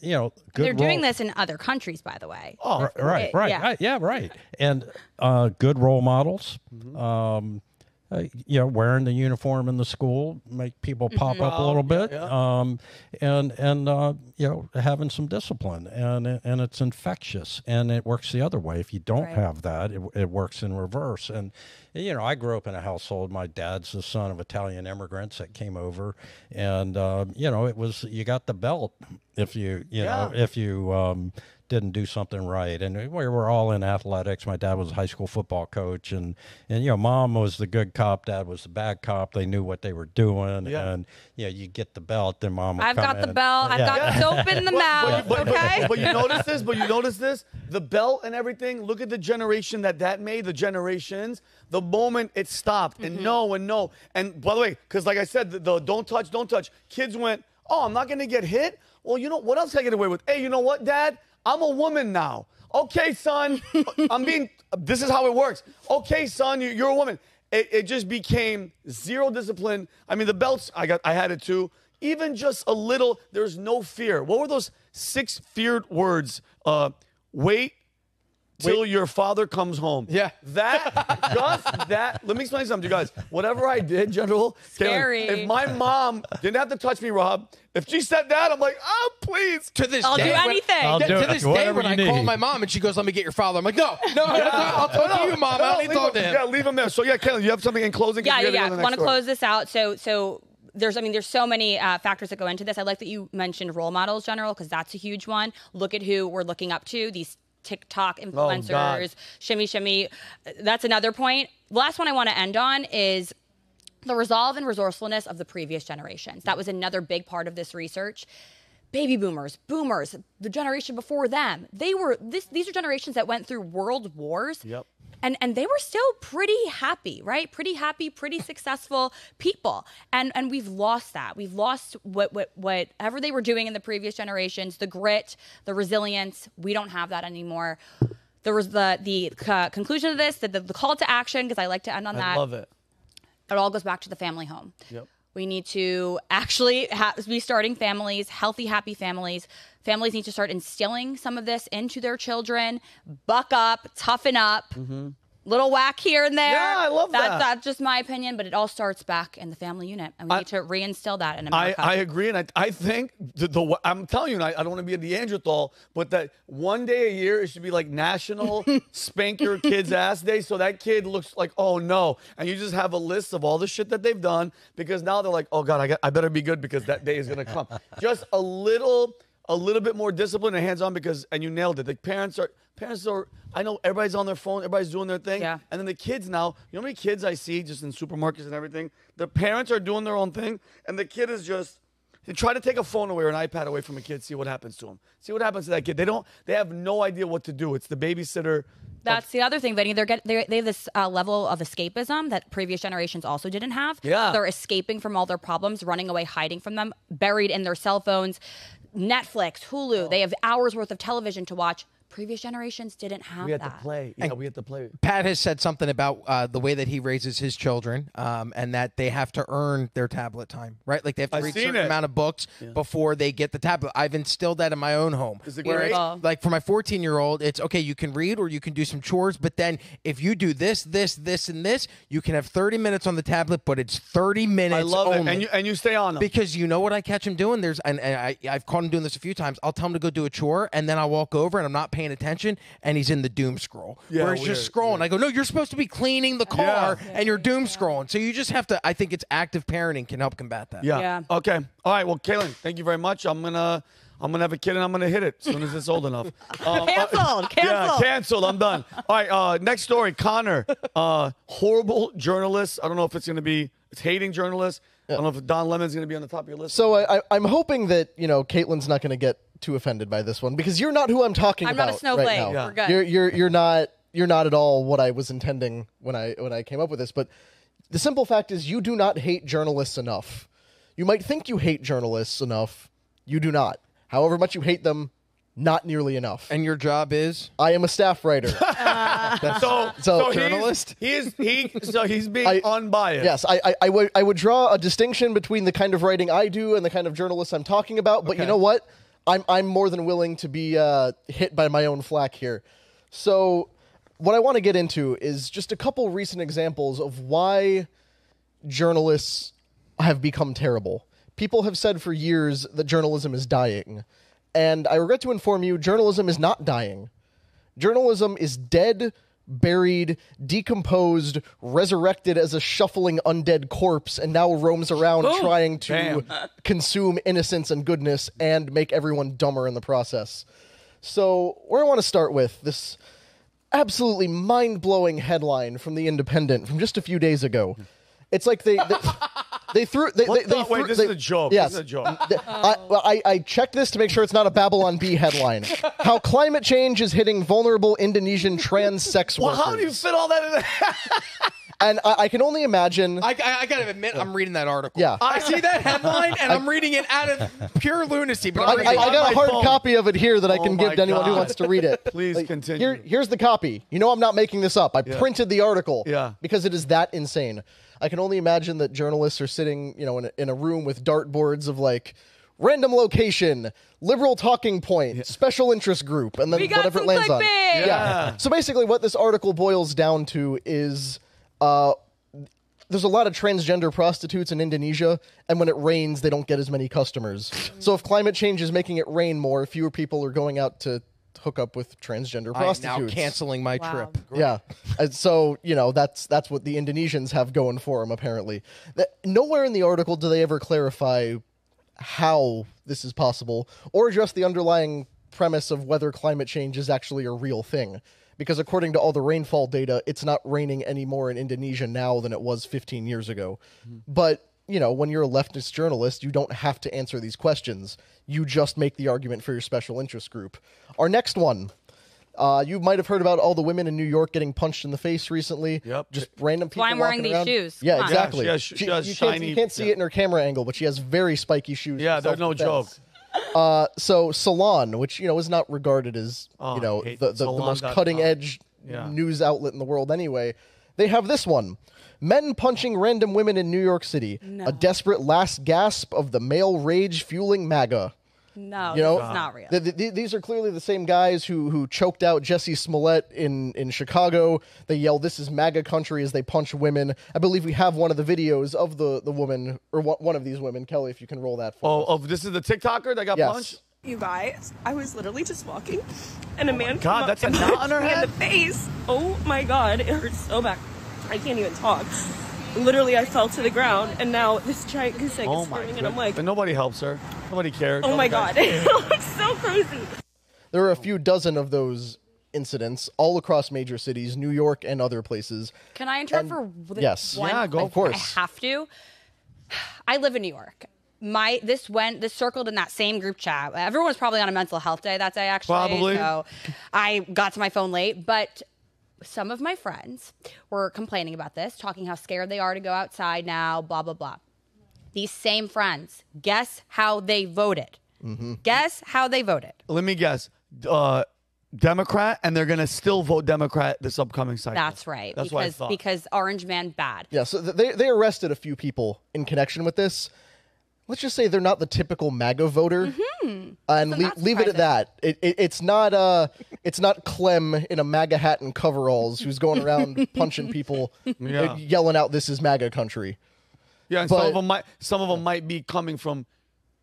you know, good they're doing this in other countries, by the way. Oh, right, right. Yeah, right. And good role models. you know, wearing the uniform in the school, make people pop up a little bit, and you know, having some discipline, and it's infectious, and it works the other way. If you don't have that, it works in reverse. And you know, I grew up in a household. My dad's the son of Italian immigrants that came over, and you know, it was, you got the belt if you know, if you didn't do something right. And we were all in athletics. My dad was a high school football coach, and you know, mom was the good cop, dad was the bad cop. They knew what they were doing, and yeah, you get the belt, then mom would come in. The belt. I've got soap in the mouth. But you notice this. The belt and everything. Look at the generation that made. The generations. The moment it stopped, and no. And by the way, because like I said, the don't touch. Kids went, oh, I'm not gonna get hit. Well, you know what else can I get away with? Hey, you know what, Dad? I'm a woman now. Okay, son. This is how it works. Okay, son, you're a woman. It just became zero discipline. I mean, the belts, I had it too. Even just a little, there's no fear. What were those 6 feared words? Wait till your father comes home. Yeah. Let me explain something to you guys. Whatever I did, General. Scary. If my mom didn't have to touch me, Rob, if she said that, I'm like, oh, please. To this I'll day. I'll do anything. To this day, when I call my mom and she goes, let me get your father, I'm like, no, I'll talk to you, Mom. I don't need to talk to him. Yeah, leave him there. So, yeah, Caitlin, you have something in closing? Yeah. I want to close this out. So there's so many factors that go into this. I like that you mentioned role models, General, because that's a huge one. Look at who we're looking up to, these TikTok influencers, shimmy. That's another point. The last one I want to end on is the resolve and resourcefulness of the previous generations. That was another big part of this research. Baby boomers, boomers, the generation before them, these are generations that went through world wars. Yep. And they were still pretty happy, right? Pretty happy, pretty successful people. And we've lost that. We've lost whatever they were doing in the previous generations, the grit, the resilience. We don't have that anymore. There was the conclusion of this, the call to action, because I like to end on that. I love it. It all goes back to the family home. Yep. We need to actually be starting families, healthy, happy families. Families need to start instilling some of this into their children. Buck up, toughen up, little whack here and there. Yeah, I love that. That's just my opinion, but it all starts back in the family unit. And we need to reinstill that in America. I agree, and I think, I'm telling you, I don't want to be a Neanderthal, but that one day a year, it should be like National Spank Your Kid's Ass Day, so that kid looks like, oh, no. And you just have a list of all the shit that they've done, because now they're like, oh, God, I better be good because that day is going to come. Just a little bit more discipline and hands-on, and you nailed it. The parents are, I know everybody's on their phone, everybody's doing their thing. Yeah. And then the kids now, you know how many kids I see just in supermarkets and everything? The parents are doing their own thing, and the kid is just, you try to take a phone away or an iPad away from a kid, see what happens to him. See what happens to that kid. They have no idea what to do. It's the babysitter. That's the other thing, Vinny. They have this level of escapism that previous generations also didn't have. Yeah. They're escaping from all their problems, running away, hiding from them, buried in their cell phones, Netflix, Hulu. Oh. They have hours worth of television to watch. Previous generations didn't have that. We had to play. Pat has said something about the way that he raises his children, and that they have to earn their tablet time, right? Like they have to read a certain amount of books before they get the tablet. I've instilled that in my own home. Is it great? Like for my 14-year-old, it's okay, you can read or you can do some chores, but then if you do this, this, this, and this, you can have 30 minutes on the tablet, but it's 30 minutes only. I love it, and you stay on them. Because you know what I catch him doing? I've caught him doing this a few times. I'll tell him to go do a chore, and then I'll walk over, and I'm not paying attention, and he's in the doom scroll where he's just scrolling. I go, no, you're supposed to be cleaning the car and you're doom scrolling. So you just have to, I think it's active parenting can help combat that. Yeah. Okay. All right. Well, Caitlin, thank you very much. I'm gonna have a kid and I'm gonna hit it as soon as it's old enough. Canceled. I'm done. All right. Next story, Connor, horrible journalist. I don't know if it's gonna be, it's hating journalists. I don't know if Don Lemon's gonna be on the top of your list. So I'm hoping that, you know, Caitlin's not gonna get too offended by this one, because you're not who I'm talking about. I'm not a snowflake. Right now. Yeah. We're good. You're not at all what I was intending when I came up with this. But the simple fact is, you do not hate journalists enough. You might think you hate journalists enough. You do not. However much you hate them, not nearly enough. And your job is? I am a staff writer. So journalist? He's being unbiased. Yes, I would draw a distinction between the kind of writing I do and the kind of journalists I'm talking about. But you know what? I'm more than willing to be hit by my own flack here. So what I want to get into is just a couple recent examples of why journalists have become terrible. People have said for years that journalism is dying. And I regret to inform you, journalism is not dying. Journalism is dead, buried, decomposed, resurrected as a shuffling undead corpse, and now roams around trying to consume innocence and goodness and make everyone dumber in the process. So where I want to start with this absolutely mind-blowing headline from The Independent from just a few days ago. It's like They threw, wait, this is a joke. Yes. This is a joke. I checked this to make sure it's not a Babylon Bee headline. How climate change is hitting vulnerable Indonesian trans sex workers. Well, how do you fit all that in there? And I can only imagine. I got to admit, I'm reading that article. Yeah. I see that headline, and I'm reading it out of pure lunacy. But I got a hard copy of it here that I can give to anyone who wants to read it. Please continue. Here's the copy. You know I'm not making this up. I printed the article because it is that insane. I can only imagine that journalists are sitting, you know, in a room with dartboards of like random location, liberal talking point, special interest group, and then whatever it lands on. So basically what this article boils down to is there's a lot of transgender prostitutes in Indonesia, and when it rains, they don't get as many customers. So if climate change is making it rain more, fewer people are going out to hook up with transgender prostitutes. I'm now canceling my trip. Great. Yeah. And so, you know, that's what the Indonesians have going for them, apparently. Nowhere in the article do they ever clarify how this is possible or address the underlying premise of whether climate change is actually a real thing. Because according to all the rainfall data, it's not raining any more in Indonesia now than it was 15 years ago. But, you know, when you're a leftist journalist, you don't have to answer these questions. You just make the argument for your special interest group. Our next one. You might have heard about all the women in New York getting punched in the face recently. Yep. Just random people walking around. Why I'm wearing these shoes. Yeah, exactly. You can't see it in her camera angle, but she has very spiky shoes. Yeah, they're no joke. So Salon, which, you know, is not regarded as, you know, the most cutting-edge news outlet in the world anyway, they have this one. Men punching random women in New York City. No. A desperate last gasp of the male rage fueling MAGA. No, you know, it's not real. These are clearly the same guys who choked out Jesse Smollett in Chicago. They yell, "This is MAGA country," as they punch women. I believe we have one of the videos of the woman, or one of these women. Kelly, if you can roll that for us. Oh, this is the TikToker that got punched? You guys, I was literally just walking, and a man came up and punched me in the face. Oh, my God. It hurts so bad. I can't even talk. Literally, I fell to the ground, and now this giant goose egg is screaming, and I'm like... But nobody helps her. Nobody cares. Oh, my God. It's so crazy. There are a few dozen of those incidents all across major cities, New York and other places. Can I interrupt for one? Yeah, go, of course. I have to. I live in New York. This circled in that same group chat. Everyone was probably on a mental health day that day, actually. Probably. So I got to my phone late, but... Some of my friends were complaining about this, talking how scared they are to go outside now, blah, blah, blah. These same friends, guess how they voted. Mm-hmm. Guess how they voted. Let me guess. Democrat, and they're going to still vote Democrat this upcoming cycle. That's right. That's what I thought. Because Orange Man bad. Yeah, so they arrested a few people in connection with this. Let's just say they're not the typical MAGA voter, and leave it at that. It's not Clem in a MAGA hat and coveralls who's going around punching people, yelling out, "This is MAGA country." Yeah, and some of them might be coming from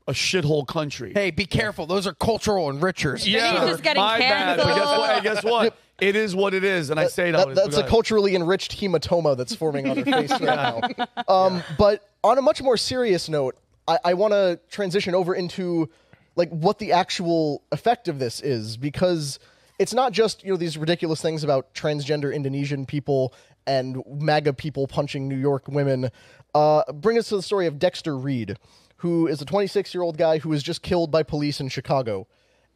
a shithole country. Hey, be careful; those are cultural enrichers. Yeah, just getting canceled. But guess what? It is what it is, and I say that. That's a culturally enriched hematoma that's forming on her face right now. But on a much more serious note. I want to transition over into like what the actual effect of this is, because it's not just, you know, these ridiculous things about transgender Indonesian people and MAGA people punching New York women. Bring us to the story of Dexter Reed, who is a 26-year-old guy who was just killed by police in Chicago.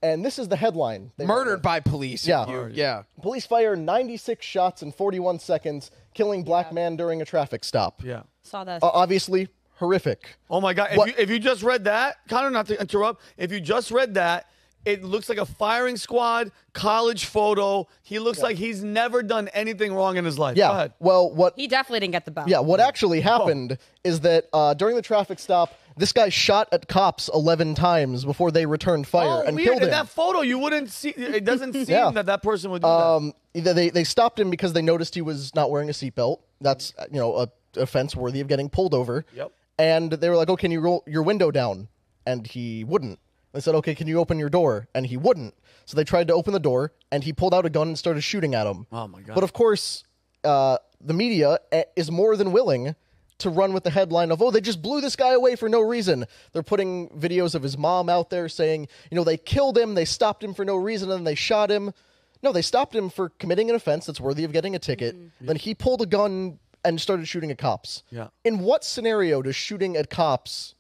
And this is the headline. Murdered by police. Yeah. Yeah. Police fire 96 shots in 41 seconds, killing black man during a traffic stop. Yeah. Saw that. Obviously. Horrific. Oh, my God. If you just read that, Connor, not to interrupt, if you just read that, it looks like a firing squad, college photo. He looks like he's never done anything wrong in his life. Yeah. Go ahead. Well, he definitely didn't get the bump. Yeah, what actually happened is that during the traffic stop, this guy shot at cops 11 times before they returned fire and killed him. In that photo, you wouldn't see, it doesn't seem that person would do that. They stopped him because they noticed he was not wearing a seatbelt. That's, you know, a offense worthy of getting pulled over. Yep. And they were like, oh, can you roll your window down? And he wouldn't. They said, okay, can you open your door? And he wouldn't. So they tried to open the door, and he pulled out a gun and started shooting at him. Oh, my God. But, of course, the media is more than willing to run with the headline of, oh, they just blew this guy away for no reason. They're putting videos of his mom out there saying, you know, they killed him, they stopped him for no reason, and they shot him. No, they stopped him for committing an offense that's worthy of getting a ticket. Mm-hmm. Then he pulled a gun and started shooting at cops. Yeah. In what scenario does shooting at cops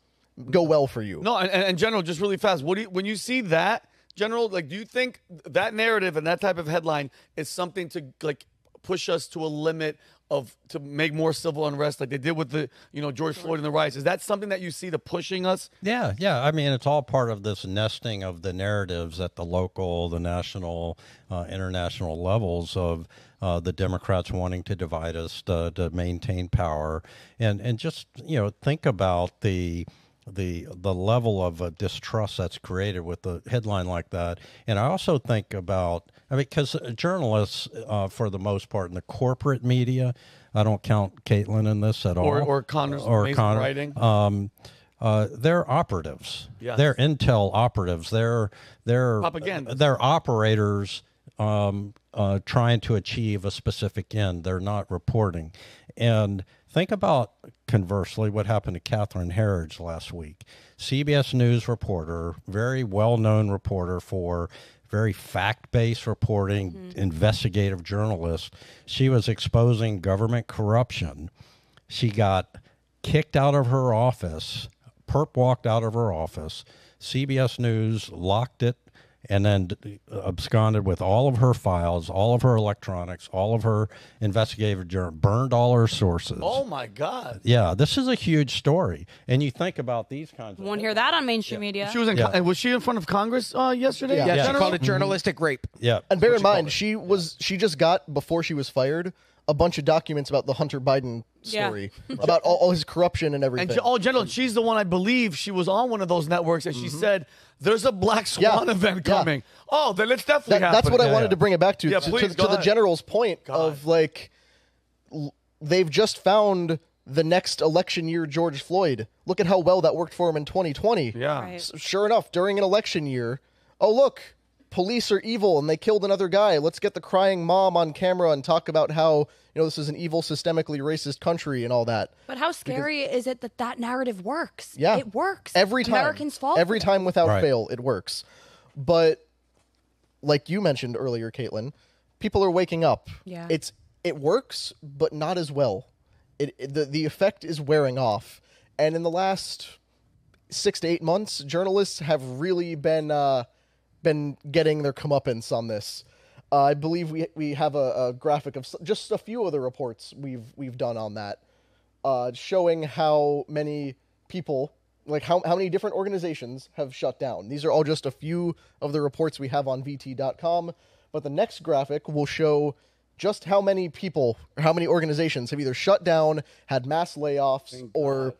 go well for you? No, and General, just really fast, what do you, when you see that, General, like, do you think that narrative and that type of headline is something to, like, push us to a limit of, to make more civil unrest, like they did with the, you know, George Floyd and the riots? Is that something that you see to pushing us? Yeah, yeah. I mean, it's all part of this nesting of the narratives at the local, the national, international levels of the Democrats wanting to divide us to maintain power, and just, you know, think about the level of distrust that's created with a headline like that. And I also think about, I mean, because journalists, for the most part, in the corporate media, I don't count Caitlin in this at all. Or Connor's Connor, writing. They're operatives. Yes. They're intel operatives. They're propaganda. They're operators trying to achieve a specific end. They're not reporting. And think about, conversely, what happened to Catherine Herridge last week. CBS News reporter, very well-known reporter for very fact-based reporting, mm-hmm. investigative journalist. She was exposing government corruption. She got kicked out of her office, perp-walked out of her office. CBS News locked it and then absconded with all of her files, all of her electronics, all of her investigative journal, burned all her sources. Oh, my God. Yeah, this is a huge story. And you think about these kinds of... Won't hear that on mainstream media. She was in was she in front of Congress yesterday? Yeah, she called it journalistic rape. Yeah. And bear in mind, she just got, before she was fired, a bunch of documents about the Hunter Biden story, about all his corruption and everything. And General, she's the one, I believe, she was on one of those networks, and she said, there's a Black Swan event coming. Oh, then it's definitely happening. That's what I wanted to bring it back to, to the General's point of, like, they've just found the next election year George Floyd. Look at how well that worked for him in 2020. Yeah. Right. So, sure enough, during an election year, oh, look, police are evil and they killed another guy. Let's get the crying mom on camera and talk about how, you know, this is an evil, systemically racist country and all that. But how scary is it that that narrative works? Yeah. It works. Every time. Americans fall. Every time without fail, it works. But like you mentioned earlier, Caitlin, people are waking up. Yeah. It works, but not as well. The effect is wearing off. And in the last 6 to 8 months, journalists have really been getting their comeuppance on this. I believe we have a graphic of just a few other reports we've done on that, showing how many people, like how many different organizations have shut down. These are all just a few of the reports we have on VT.com, but the next graphic will show just how many people, or how many organizations have either shut down, had mass layoffs, or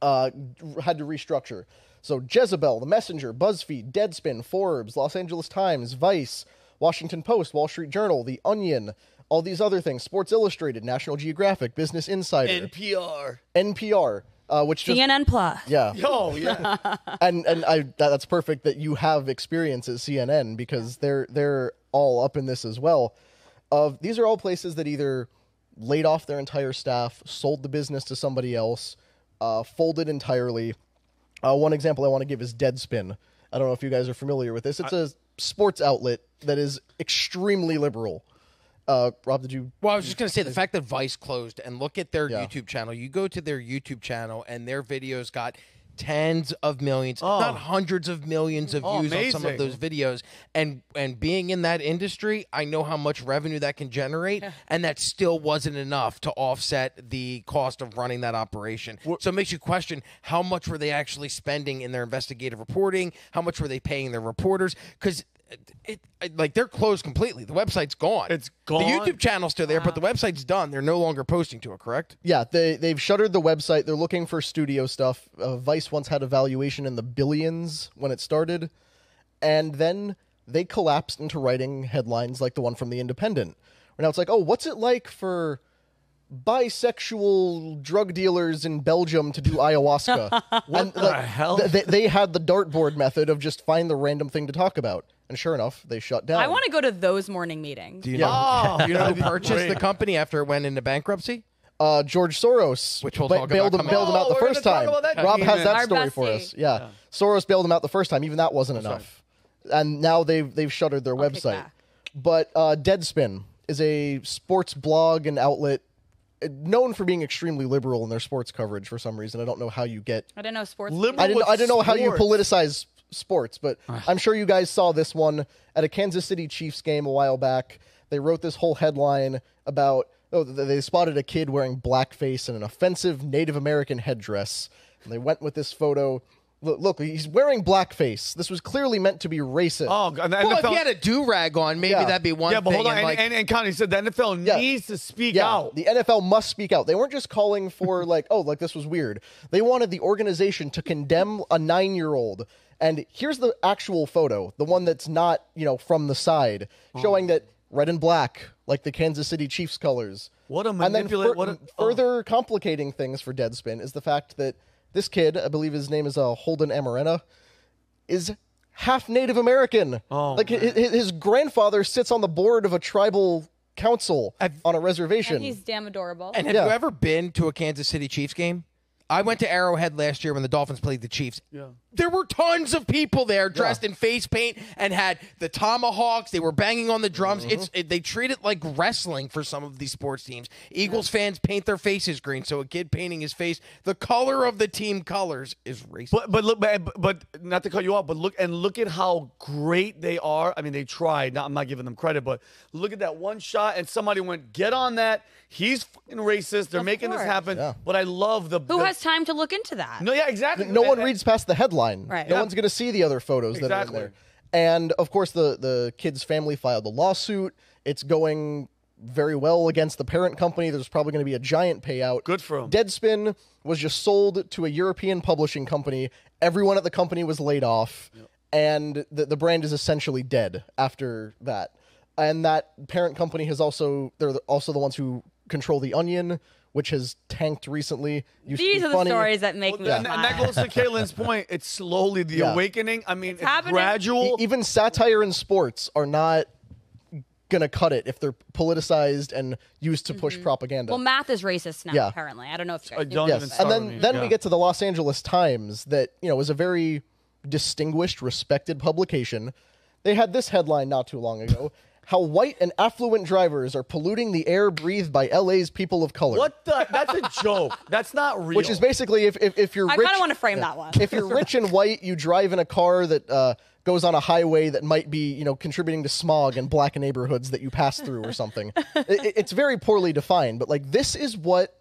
had to restructure. So Jezebel, The Messenger, BuzzFeed, Deadspin, Forbes, Los Angeles Times, Vice, Washington Post, Wall Street Journal, The Onion, all these other things, Sports Illustrated, National Geographic, Business Insider. NPR. Which just... CNN Plus. Yeah. Oh, yeah. That's perfect that you have experience at CNN, because they're all up in this as well. These are all places that either laid off their entire staff, sold the business to somebody else, folded entirely. One example I want to give is Deadspin. I don't know if you guys are familiar with this. It's a sports outlet that is extremely liberal. Rob, did you... Well, I was just going to say, the fact that Vice closed, and look at their YouTube channel. You go to their YouTube channel, and their videos got tens of millions, not hundreds of millions of views on some of those videos. And being in that industry, I know how much revenue that can generate, and that still wasn't enough to offset the cost of running that operation. So it makes you question, how much were they actually spending in their investigative reporting? How much were they paying their reporters? Because... they're closed completely. The website's gone. It's gone. The YouTube channel's still there, but the website's done. They're no longer posting to it, correct? Yeah, they've shuttered the website. They're looking for studio stuff. Vice once had a valuation in the billions when it started, and then they collapsed into writing headlines like the one from The Independent. And now it's like, oh, what's it like for bisexual drug dealers in Belgium to do ayahuasca. What the hell? They had the dartboard method of just find the random thing to talk about. And sure enough, they shut down. I want to go to those morning meetings. Do you know, you know who purchased the company after it went into bankruptcy? George Soros, which we'll talk about. Bailed him out the first time. Rob has that story for us. Yeah. Soros bailed him out the first time. Even that wasn't enough. And now they've shuttered their website. But Deadspin is a sports blog and outlet known for being extremely liberal in their sports coverage for some reason. I don't know how you get... I don't know sports... I don't know how you politicize sports, but I'm sure you guys saw this one at a Kansas City Chiefs game a while back. They wrote this whole headline about... Oh, they spotted a kid wearing blackface and an offensive Native American headdress. And they went with this photo. Look, he's wearing blackface. This was clearly meant to be racist. Oh, and well, if he had a do-rag on, maybe that'd be one thing. Yeah, but hold on. And Connie said the NFL needs to speak out. The NFL must speak out. They weren't just calling for, like this was weird. They wanted the organization to condemn a 9-year-old. And here's the actual photo, the one that's not, from the side, showing that red and black, like the Kansas City Chiefs colors. What a manipulative... Further complicating things for Deadspin is the fact that this kid, I believe his name is Holden Amarena, is half Native American. Oh, like his grandfather sits on the board of a tribal council on a reservation. And he's damn adorable. And have you ever been to a Kansas City Chiefs game? I went to Arrowhead last year when the Dolphins played the Chiefs. Yeah. There were tons of people there dressed in face paint and had the tomahawks. They were banging on the drums. They treat it like wrestling for some of these sports teams. Eagles fans paint their faces green, so a kid painting his face. The color of the team colors is racist. But look, but not to cut you off, but look at how great they are. I mean, they tried. I'm not giving them credit, but look at that one shot, and somebody went, get on that. He's fucking racist. They're making this happen. Yeah. But I love the... Who has time to look into that? No, yeah, exactly. No one reads past the headline. Right. No one's going to see the other photos that are in there. And, of course, the kid's family filed a lawsuit. It's going very well against the parent company. There's probably going to be a giant payout. Good for him. Deadspin was just sold to a European publishing company. Everyone at the company was laid off. Yep. And the brand is essentially dead after that. And that parent company has also... They're also the ones who... control The Onion, which has tanked recently. These are the stories that make me smile. And that goes to Caitlin's point. It's slowly the awakening. I mean, it's gradual. Even satire and sports are not going to cut it if they're politicized and used to push propaganda. Well, math is racist now, apparently. I don't know if you guys do. And then we get to the Los Angeles Times that, is a very distinguished, respected publication. They had this headline not too long ago. How white and affluent drivers are polluting the air breathed by LA's people of color. What the? That's a joke. That's not real. Which is basically if you're rich... I kind of want to frame that one. If you're rich and white, you drive in a car that goes on a highway that might be, contributing to smog in black neighborhoods that you pass through or something. It's very poorly defined, but this is what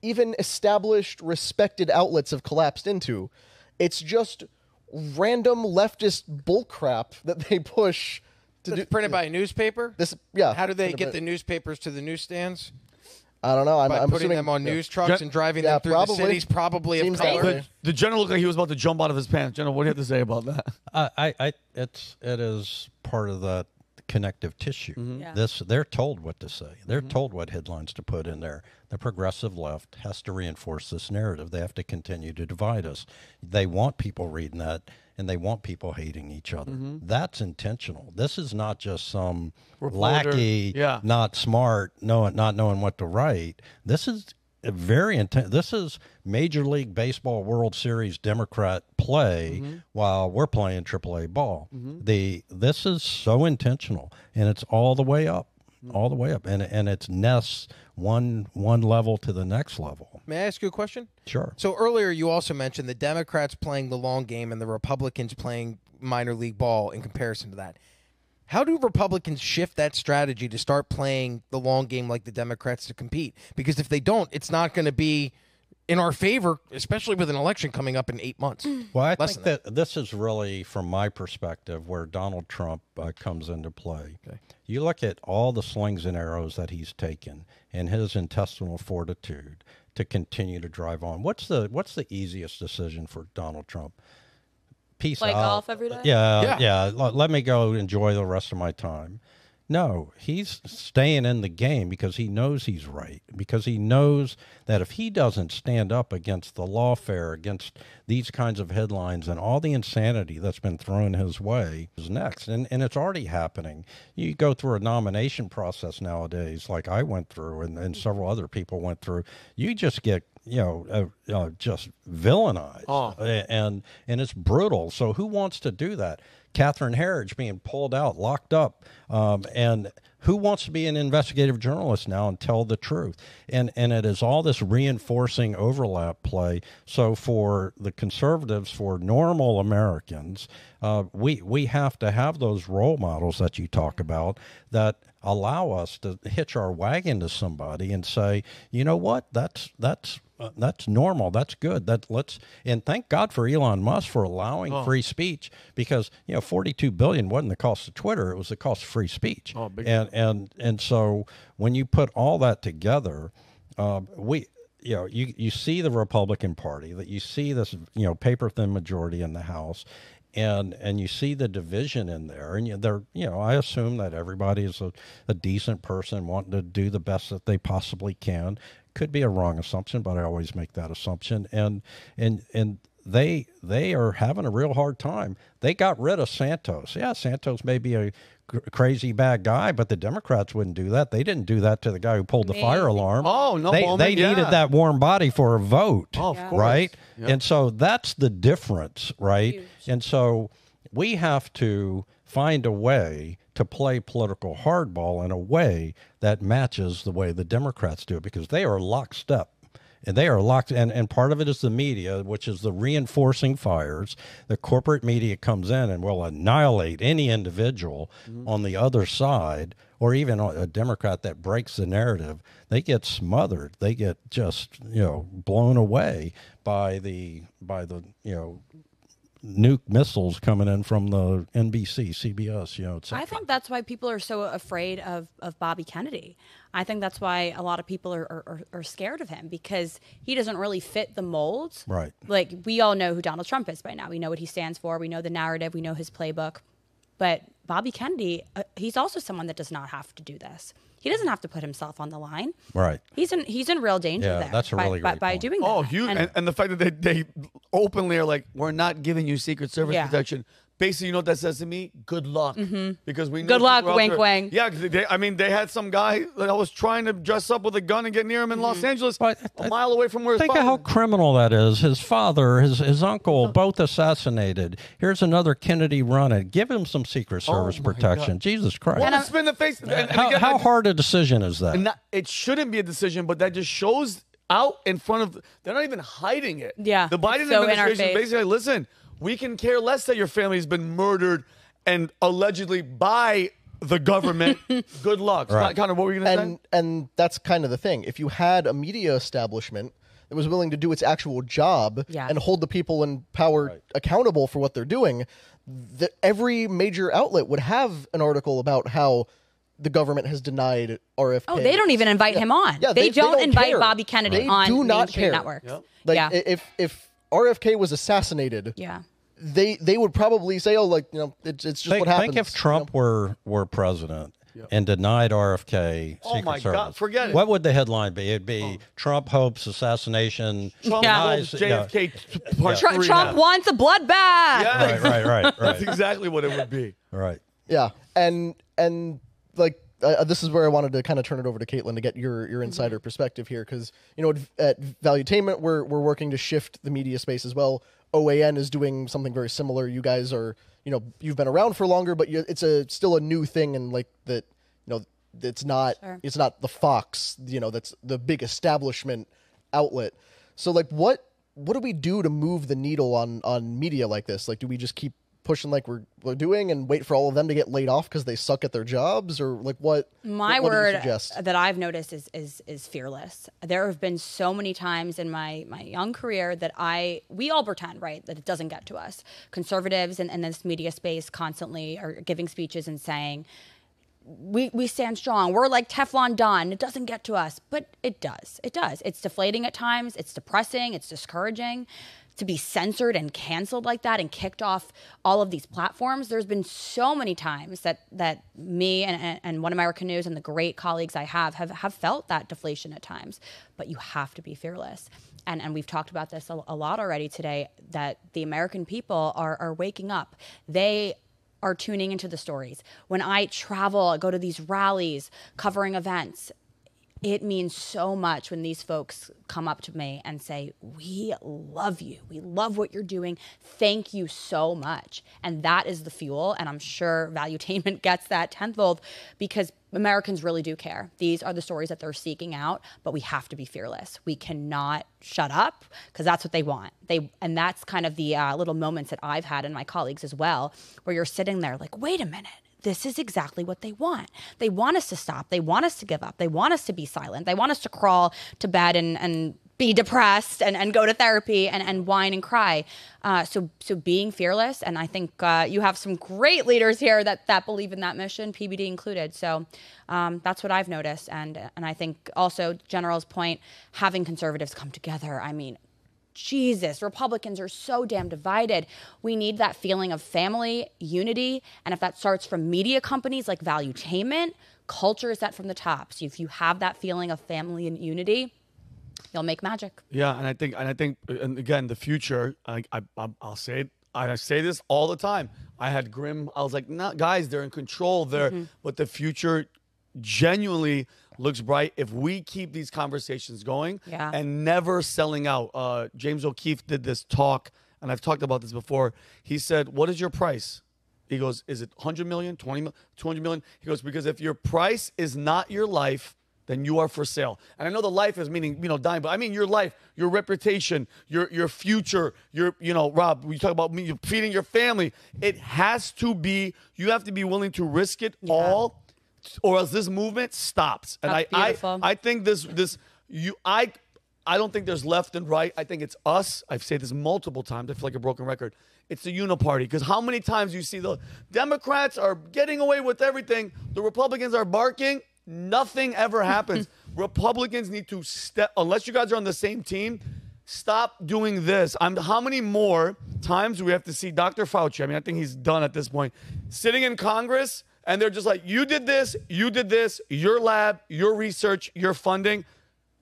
even established, respected outlets have collapsed into. It's just random leftist bullcrap that they push... It's printed by a newspaper? How do they get the newspapers to the newsstands? I don't know. I'm putting them on news trucks and driving them through the cities, probably of color. The general looked like he was about to jump out of his pants. General, what do you have to say about that? It is part of the connective tissue. They're told what to say. They're told what headlines to put in there. The progressive left has to reinforce this narrative. They have to continue to divide us. They want people reading that. And they want people hating each other. That's intentional. This is not just some lackey, not smart, not knowing what to write. This is very intense. This is Major League Baseball World Series Democrat play while we're playing AAA ball. This is so intentional, and it's all the way up, all the way up, and it's nests one level to the next level. May I ask you a question? Sure. So earlier you also mentioned the Democrats playing the long game and the Republicans playing minor league ball in comparison to that. How do Republicans shift that strategy to start playing the long game like the Democrats to compete? Because if they don't, it's not going to be in our favor, especially with an election coming up in 8 months. Well, I think that this is really, from my perspective, where Donald Trump comes into play. Okay. You look at all the slings and arrows that he's taken and his intestinal fortitude to continue to drive on. What's the easiest decision for Donald Trump? Peace out. Play golf every day? Yeah. Let me go enjoy the rest of my time. No, he's staying in the game because he knows he's right, because he knows that if he doesn't stand up against the lawfare, against these kinds of headlines and all the insanity that's been thrown his way, is next. And it's already happening. You go through a nomination process nowadays, like I went through and several other people went through. You just get, you know, just villainized. Oh. And it's brutal. So who wants to do that? Catherine Herridge being pulled out, locked up. And who wants to be an investigative journalist now and tell the truth? And it is all this reinforcing overlap play. So for the conservatives, for normal Americans, we have to have those role models that you talk about that allow us to hitch our wagon to somebody and say, you know what, that's normal. That's good. And thank God for Elon Musk for allowing free speech, because, you know, $42 billion wasn't the cost of Twitter. It was the cost of free speech. Oh, and so when you put all that together, you know, you see the Republican Party, that you see this, you know, paper thin majority in the House, and you see the division in there, and they're, you know, I assume that everybody is a decent person wanting to do the best that they possibly can. Could be a wrong assumption, but I always make that assumption. And they are having a real hard time. They got rid of Santos. Yeah, Santos may be a crazy bad guy, but the Democrats wouldn't do that. They didn't do that to the guy who pulled the fire alarm. Oh no, they needed that warm body for a vote, right? Yep. And so that's the difference, right? Huge. And so we have to find a way to play political hardball in a way that matches the way the Democrats do it, because they are lockstep. And they are locked, and part of it is the media, which is the reinforcing fires. The corporate media comes in and will annihilate any individual on the other side, or even a Democrat that breaks the narrative. They get smothered. They get just, you know, blown away by the you know, nuke missiles coming in from the NBC, CBS, you know, etc. I think that's why people are so afraid of Bobby Kennedy. I think that's why a lot of people are scared of him, because he doesn't really fit the mold. Right. Like, we all know who Donald Trump is by now. We know what he stands for. We know the narrative. We know his playbook. But Bobby Kennedy, he's also someone that does not have to do this. He doesn't have to put himself on the line. Right. He's in real danger there. That's a really great by doing that. Oh, huge. And the fact that they openly are like, we're not giving you Secret Service protection. Basically, you know what that says to me? Good luck. Because we know good luck, wink, wink. Yeah, they had some guy that was trying to dress up with a gun and get near him in Los Angeles, a mile away from where his father. Think of how criminal that is. His father, his uncle, both assassinated. Here's another Kennedy running. Give him some Secret Service protection. God. Jesus Christ. Well, spin the face. How hard a decision is that? And it shouldn't be a decision, but that just shows out in front of. They're not even hiding it. Yeah. The Biden administration basically, listen, we can care less that your family has been murdered and allegedly by the government. Good luck. Right. Connor, what were you going to say? And that's kind of the thing. If you had a media establishment that was willing to do its actual job and hold the people in power accountable for what they're doing, every major outlet would have an article about how the government has denied RFK. Oh, they don't even invite him on. Yeah, they don't invite Bobby Kennedy on mainstream networks. Yep. Like, if RFK was assassinated, they would probably say, oh, like, you know, it's just what happens. Think if Trump were president and denied RFK Secret Service. God, forget it. What would the headline be? It'd be Trump hopes assassination. Trump hopes JFK. Trump wants a bloodbath. Yeah. Right. That's exactly what it would be. Right. Yeah, and like, this is where I wanted to kind of turn it over to Caitlin to get your insider perspective here, because, you know, at Valuetainment we're working to shift the media space as well. OAN is doing something very similar. You guys are, you know, you've been around for longer, but it's still a new thing, and like that, you know, it's not it's not the Fox, you know, that's the big establishment outlet. So like, what do we do to move the needle on media like this? Like, do we just keep pushing like we're doing and wait for all of them to get laid off because they suck at their jobs, or like what? What word do you suggest? That I've noticed is fearless. There have been so many times in my young career that we all pretend, right, that it doesn't get to us. Conservatives and this media space constantly are giving speeches and saying, we stand strong. We're like Teflon Don. It doesn't get to us, but it does. It does. It's deflating at times. It's depressing. It's discouraging. to be censored and canceled like that and kicked off all of these platforms. There's been so many times that me and One American News and the great colleagues I have felt that deflation at times. But you have to be fearless. And we've talked about this a lot already today, that the American people are waking up. They are tuning into the stories. When I travel, I go to these rallies covering events, it means so much when these folks come up to me and say, we love you. We love what you're doing. Thank you so much. And that is the fuel. And I'm sure Valuetainment gets that tenfold, because Americans really do care. These are the stories that they're seeking out, but we have to be fearless. We cannot shut up, because that's what they want. And that's kind of the little moments that I've had, and my colleagues as well, where you're sitting there like, wait a minute. This is exactly what they want. They want us to stop. They want us to give up. They want us to be silent. They want us to crawl to bed and be depressed and go to therapy and whine and cry. So being fearless, and I think you have some great leaders here that believe in that mission, PBD included. So that's what I've noticed. And I think also, General's point, having conservatives come together, I mean, Jesus, Republicans are so damn divided. We need that feeling of family, unity, and if that starts from media companies like Valuetainment, culture is set from the top. So if you have that feeling of family and unity, you'll make magic. Yeah, and again, the future. I'll say it. I say this all the time. I had grim. I was like, no, guys, they're in control. They're but the future genuinely looks bright if we keep these conversations going and never selling out. James O'Keefe did this talk, and I've talked about this before. He said, what is your price? He goes, is it 100 million, 20 million, 200 million? He goes, because if your price is not your life, then you are for sale. And I know the life is meaning, dying, but I mean your life, your reputation, your future, Rob, we talk about feeding your family. It has to be, you have to be willing to risk it all, or else this movement stops. And I think I don't think there's left and right. I think it's us. I've said this multiple times. I feel like a broken record. It's the uniparty. Because how many times you see the Democrats are getting away with everything, the Republicans are barking, nothing ever happens. Republicans need to step, unless you guys are on the same team, stop doing this. How many more times do we have to see Dr. Fauci? I mean, I think he's done at this point. Sitting in Congress, and they're just like, you did this, your lab, your research, your funding.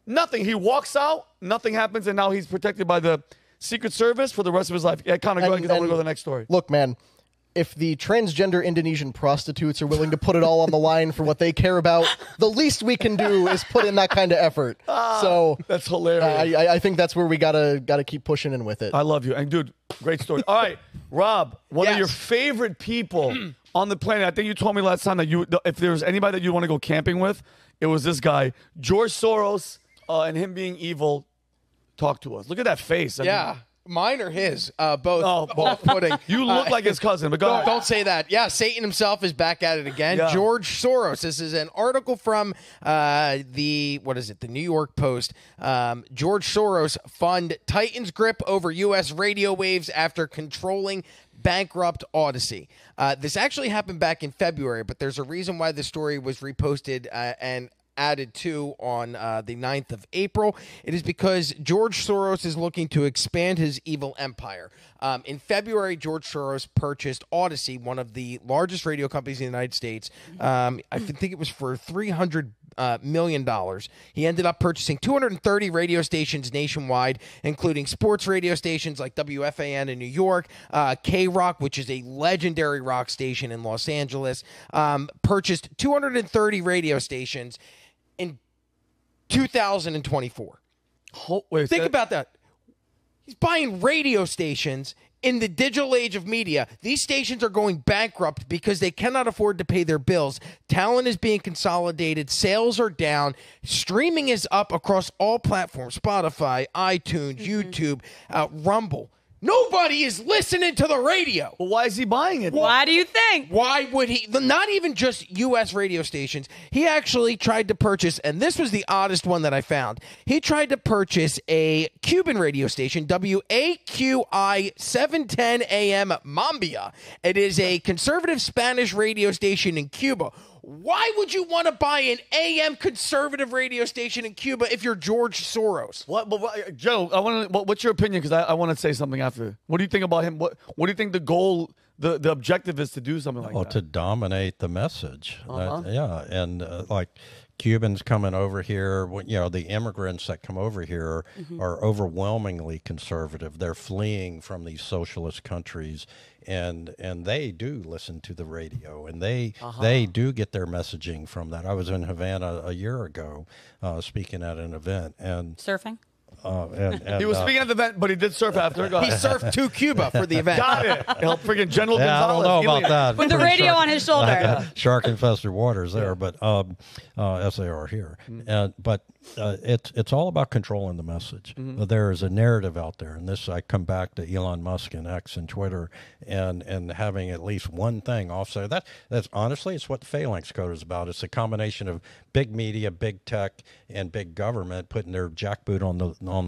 Nothing. He walks out, nothing happens, and now he's protected by the Secret Service for the rest of his life. Yeah, Connor, go ahead, because I want to go to the next story. Look, man, if the transgender Indonesian prostitutes are willing to put it all on the line for what they care about, the least we can do is put in that kind of effort. So that's hilarious. I think that's where we gotta keep pushing in with it. I love you. And, dude, great story. All right, Rob, one of your favorite people on the planet. I think you told me last time that if there was anybody that you want to go camping with, it was this guy, George Soros, and him being evil. Talk to us. Look at that face. I mean, mine or his? Both. Oh, both. Off-putting. You look like his cousin, but go ahead. Don't say that. Yeah, Satan himself is back at it again. Yeah. George Soros. This is an article from the New York Post. George Soros fund tightens grip over U.S. radio waves after controlling bankrupt Odyssey. This actually happened back in February, but there's a reason why the story was reposted and added to on the 9th of April. It is because George Soros is looking to expand his evil empire. In February, George Soros purchased Odyssey, one of the largest radio companies in the United States. I think it was for $300 million. He ended up purchasing 230 radio stations nationwide, including sports radio stations like WFAN in New York, K-Rock, which is a legendary rock station in Los Angeles, purchased 230 radio stations in 2024. Think about that. He's buying radio stations in the digital age of media. These stations are going bankrupt because they cannot afford to pay their bills. Talent is being consolidated. Sales are down. Streaming is up across all platforms, Spotify, iTunes, YouTube, Rumble. Nobody is listening to the radio. Well, why is he buying it? Why do you think? Why would he? Not even just U.S. radio stations. He actually tried to purchase, and this was the oddest one that I found. He tried to purchase a Cuban radio station, WAQI 710 AM Mambia. It is a conservative Spanish radio station in Cuba. Why would you want to buy an AM conservative radio station in Cuba if you're George Soros? What Joe, I want to. What's your opinion? Because I want to say something after. What do you think about him? What do you think the goal, the objective is to do something like that? To dominate the message. Yeah, and like Cubans coming over here, you know, the immigrants that come over here are overwhelmingly conservative. They're fleeing from these socialist countries. And they do listen to the radio, and they do get their messaging from that. I was in Havana a year ago, speaking at an event, and surfing. He was speaking at the event, but he did surf after. He surfed to Cuba for the event. Got it. Help freaking General Gonzalez. I don't know about that. With the radio on his shoulder. Shark-infested waters there, but as they are here. But it's all about controlling the message. There is a narrative out there, and this I come back to Elon Musk and X and Twitter, and having at least one thing offset. That's honestly, it's what the Phalanx Code is about. It's a combination of big media, big tech, and big government putting their jackboot on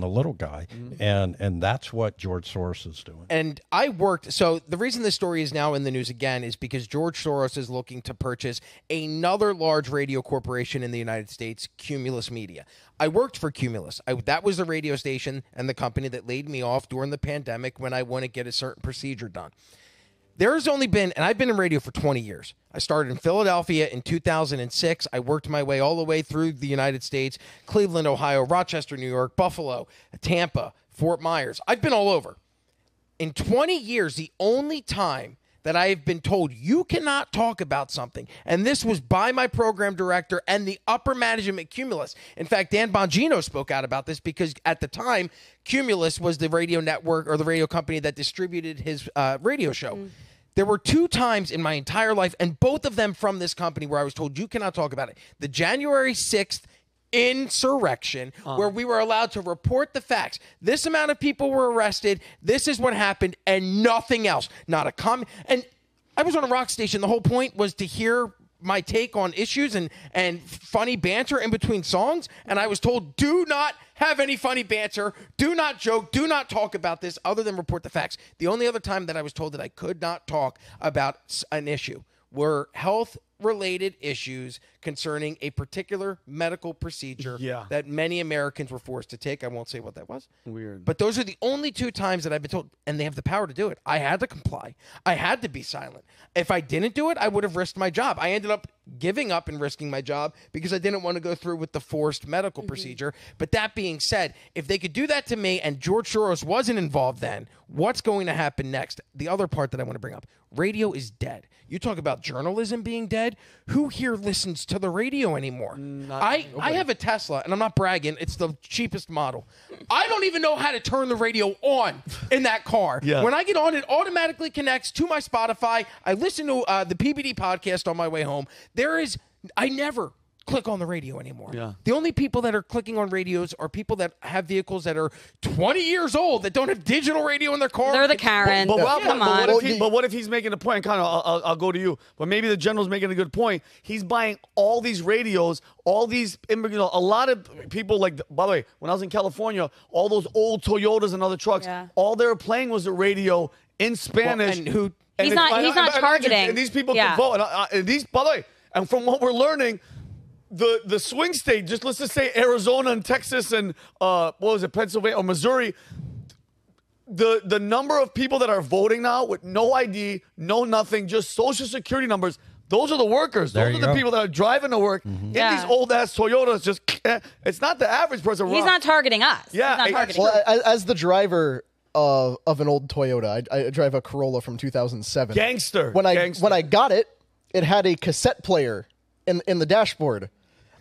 the little guy, and that's what George Soros is doing. And I worked, so the reason this story is now in the news again is because George Soros is looking to purchase another large radio corporation in the United States, Cumulus Media. I worked for Cumulus. That was the radio station and the company that laid me off during the pandemic when I wanted to get a certain procedure done. There's only been, and I've been in radio for 20 years. I started in Philadelphia in 2006. I worked my way all the way through the United States, Cleveland, Ohio, Rochester, New York, Buffalo, Tampa, Fort Myers. I've been all over. In 20 years, the only time that I have been told you cannot talk about something, and this was by my program director and the upper management at Cumulus. In fact, Dan Bongino spoke out about this because at the time, Cumulus was the radio network or the radio company that distributed his radio show. There were two times in my entire life, and both of them from this company, where I was told you cannot talk about it. The January 6th insurrection, where we were allowed to report the facts. This amount of people were arrested. This is what happened, and nothing else. Not a comment. And I was on a rock station. The whole point was to hear my take on issues and funny banter in between songs. And I was told, do not have any funny banter. Do not joke. Do not talk about this other than report the facts. The only other time that I was told that I could not talk about an issue were health-related issues concerning a particular medical procedure that many Americans were forced to take. I won't say what that was. Weird. But those are the only two times that I've been told, and they have the power to do it. I had to comply. I had to be silent. If I didn't do it, I would have risked my job. I ended up giving up and risking my job because I didn't want to go through with the forced medical procedure. But that being said, if they could do that to me and George Soros wasn't involved then, what's going to happen next? The other part that I want to bring up, radio is dead. You talk about journalism being dead. Who here listens to the radio anymore? I have a Tesla, and I'm not bragging. It's the cheapest model. I don't even know how to turn the radio on in that car. When I get on, it automatically connects to my Spotify. I listen to the PBD podcast on my way home. I never click on the radio anymore. The only people that are clicking on radios are people that have vehicles that are 20 years old that don't have digital radio in their car. They're the Karen. But what if he's making a point? Kind of, I'll go to you. But maybe the general's making a good point. He's buying all these radios, all these immigrants. A lot of people, like, by the way, when I was in California, all those old Toyotas and other trucks, all they were playing was the radio in Spanish. He's not targeting. And these people can vote. By the way, and from what we're learning, the swing state, just let's just say Arizona and Texas and Pennsylvania or Missouri, the number of people that are voting now with no ID, no nothing, just social security numbers, those are the workers. Those are the people that are driving to work in these old-ass Toyotas. Just it's not the average person. He's not targeting us. Well, as the driver of an old Toyota, I drive a Corolla from 2007. Gangster. When I got it, it had a cassette player in the dashboard.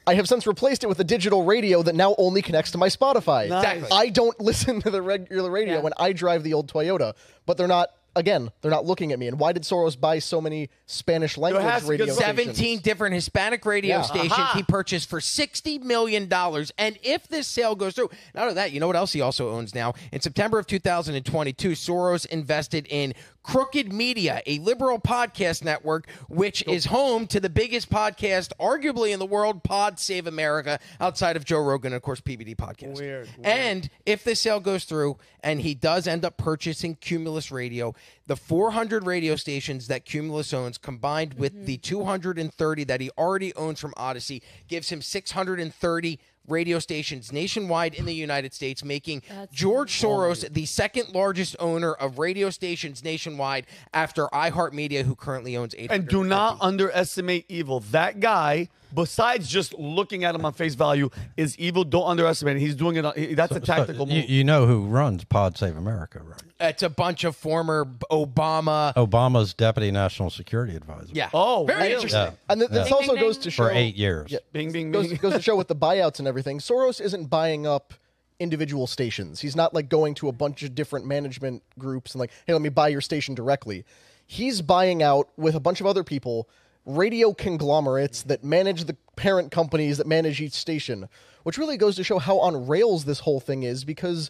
I have since replaced it with a digital radio that now only connects to my Spotify. Exactly. I don't listen to the regular radio when I drive the old Toyota, but they're not, again, they're not looking at me. And why did Soros buy so many Spanish language radio stations? 17 different Hispanic radio stations he purchased for $60 million. And if this sale goes through, not only that, you know what else he also owns now? In September of 2022, Soros invested in Crooked Media, a liberal podcast network, which is home to the biggest podcast arguably in the world, Pod Save America, outside of Joe Rogan and, of course, PBD Podcast. Weird. And if this sale goes through and he does end up purchasing Cumulus Radio, the 400 radio stations that Cumulus owns combined with the 230 that he already owns from Odyssey gives him 630 radio stations nationwide in the United States, making George Soros the second largest owner of radio stations nationwide after iHeartMedia, who currently owns 800. And do not underestimate evil. That guy, besides just looking at him on face value, is evil. Don't underestimate him. He's doing it. That's a tactical move. You know who runs Pod Save America, right? It's a bunch of former Obama's deputy national security advisor. Yeah. Oh, very interesting. Yeah. And this also goes to show for 8 years. Yeah, goes to show with the buyouts and everything. Soros isn't buying up individual stations. He's not like going to a bunch of different management groups and like, hey, let me buy your station directly. He's buying out with a bunch of other people, radio conglomerates that manage the parent companies that manage each station, which really goes to show how on rails this whole thing is because,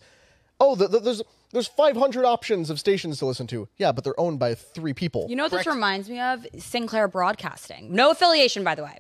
oh, there's 500 options of stations to listen to. Yeah, but they're owned by 3 people. You know what this reminds me of? Sinclair Broadcasting. No affiliation, by the way.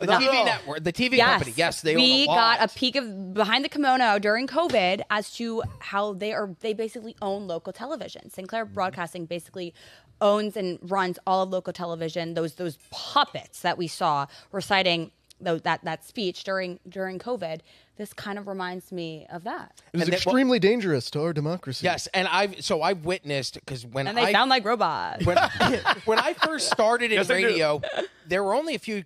The TV network, the TV company. Yes, they own a lot. We got a peek of behind the kimono during COVID as to how they basically own local television. Sinclair Broadcasting basically owns and runs all of local television. Those puppets that we saw reciting that speech during COVID. This kind of reminds me of that. It's extremely dangerous to our democracy. Yes, and I've witnessed because they sound like robots. When I first started in radio, there were only a few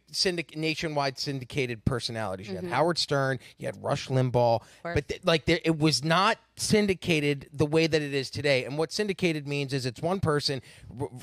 nationwide syndicated personalities. You had Howard Stern, you had Rush Limbaugh, but it was not syndicated the way that it is today. And what syndicated means is it's one person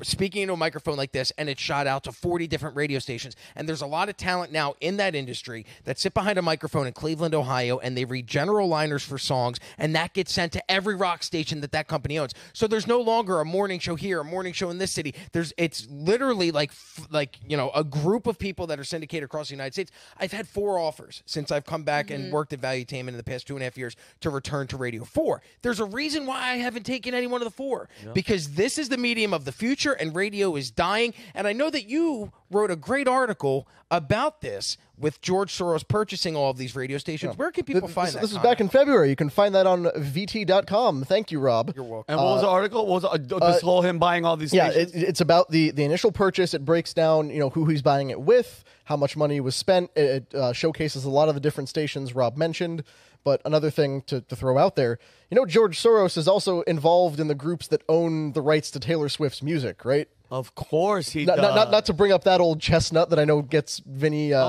speaking into a microphone like this, and it's shot out to 40 different radio stations. And there's a lot of talent now in that industry that sit behind a microphone in Cleveland, Ohio, and they read general liners for songs, and that gets sent to every rock station that company owns. So there's no longer a morning show here, a morning show in this city. It's literally a group of people that are syndicated across the United States. I've had 4 offers since I've come back and worked at Valuetainment in the past 2.5 years to return to radio. 4. There's a reason why I haven't taken any one of the 4, because this is the medium of the future and radio is dying. And I know that you wrote a great article about this with George Soros purchasing all of these radio stations. Yeah. Where can people find that? This is back in February. You can find that on VT.com. Thank you, Rob. You're welcome. And what was the article? What was this whole him buying all these stations? Yeah, it's about the initial purchase. It breaks down who he's buying it with, how much money was spent. It showcases a lot of the different stations Rob mentioned. But another thing to throw out there, George Soros is also involved in the groups that own the rights to Taylor Swift's music, right? Of course he does. Not to bring up that old chestnut that I know gets Vinny a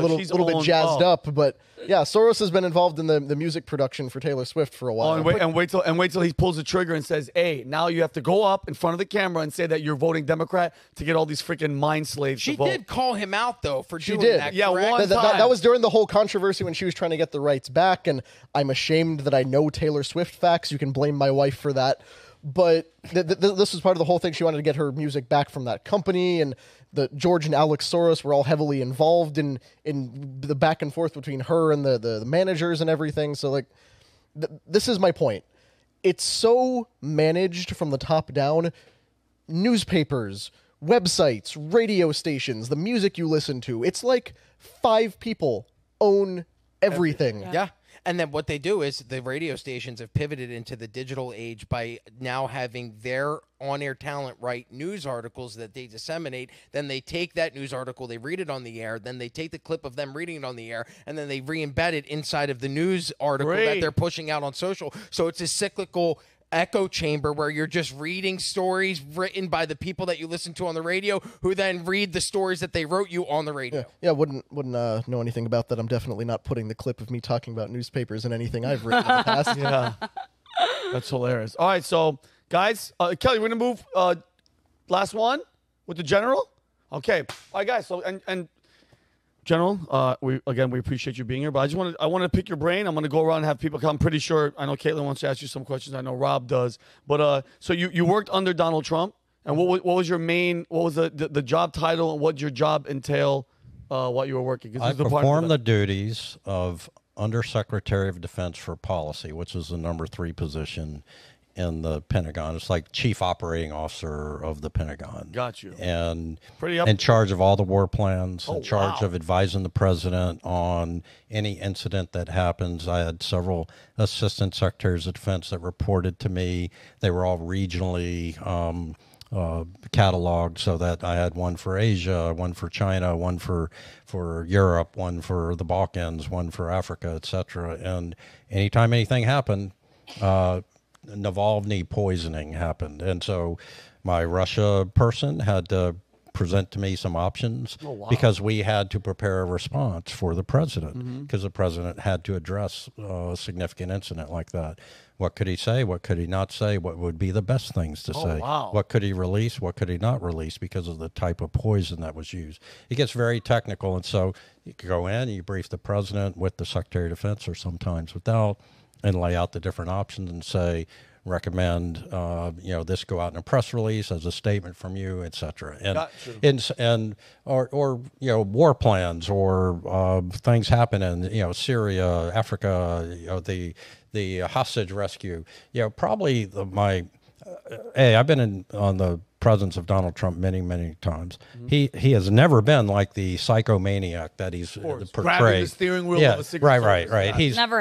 little bit jazzed up, but yeah, Soros has been involved in the music production for Taylor Swift for a while. Oh, and wait till he pulls the trigger and says, hey, now you have to go up in front of the camera and say that you're voting Democrat to get all these freaking mind slaves to vote. She did call him out, though, for doing that. Yeah, that was during the whole controversy when she was trying to get the rights back, and I'm ashamed that I know Taylor Swift facts. You can blame my wife for that. But this was part of the whole thing. She wanted to get her music back from that company, and George and Alex Soros were all heavily involved in the back and forth between her and the managers and everything. So, this is my point. It's so managed from the top down. Newspapers, websites, radio stations, the music you listen to. It's like 5 people own everything. Yeah. And then what they do is the radio stations have pivoted into the digital age by now having their on-air talent write news articles that they disseminate. Then they take that news article, they read it on the air, then they take the clip of them reading it on the air, and then they re-embed it inside of the news article that they're pushing out on social. So it's a cyclical echo chamber where you're just reading stories written by the people that you listen to on the radio, who then read the stories that they wrote you on the radio. Yeah, wouldn't know anything about that. I'm definitely not putting the clip of me talking about newspapers and anything I've written in the past. Yeah, that's hilarious. All right, so guys, Kelly, we're gonna move last one with the general. Okay, all right, guys. So and General, we appreciate you being here, but I wanted to pick your brain. I'm going to go around and have people come. I'm pretty sure I know Caitlin wants to ask you some questions. I know Rob does, but so you worked under Donald Trump, and what was the job title and what your job entail while you were working? I performed the duties of Undersecretary of Defense for Policy, which is the number 3 position in the Pentagon. It's like chief operating officer of the Pentagon. Got you. And in charge of all the war plans, in charge of advising the president on any incident that happens. I had several assistant secretaries of defense that reported to me. They were all regionally cataloged, so that I had one for Asia, one for China, one for Europe, one for the Balkans, one for Africa, etc. And anytime anything happened, Navalny poisoning happened, and so my Russia person had to present to me some options because we had to prepare a response for the president, because the president had to address a significant incident like that. What could he say? What could he not say? What would be the best things to say? What could he release? What could he not release because of the type of poison that was used? It gets very technical, and so you could go in and you brief the president with the Secretary of Defense, or sometimes without, and lay out the different options and say, recommend, you know, this go out in a press release as a statement from you, etc. And, or you know, war plans, or things happen in, you know, Syria, Africa, you know, the hostage rescue. You know, probably I've been on the presence of Donald Trump many, many times. He has never been like the psychomaniac that he's portrayed. Grabbing the steering wheel of a Secret Service. Right.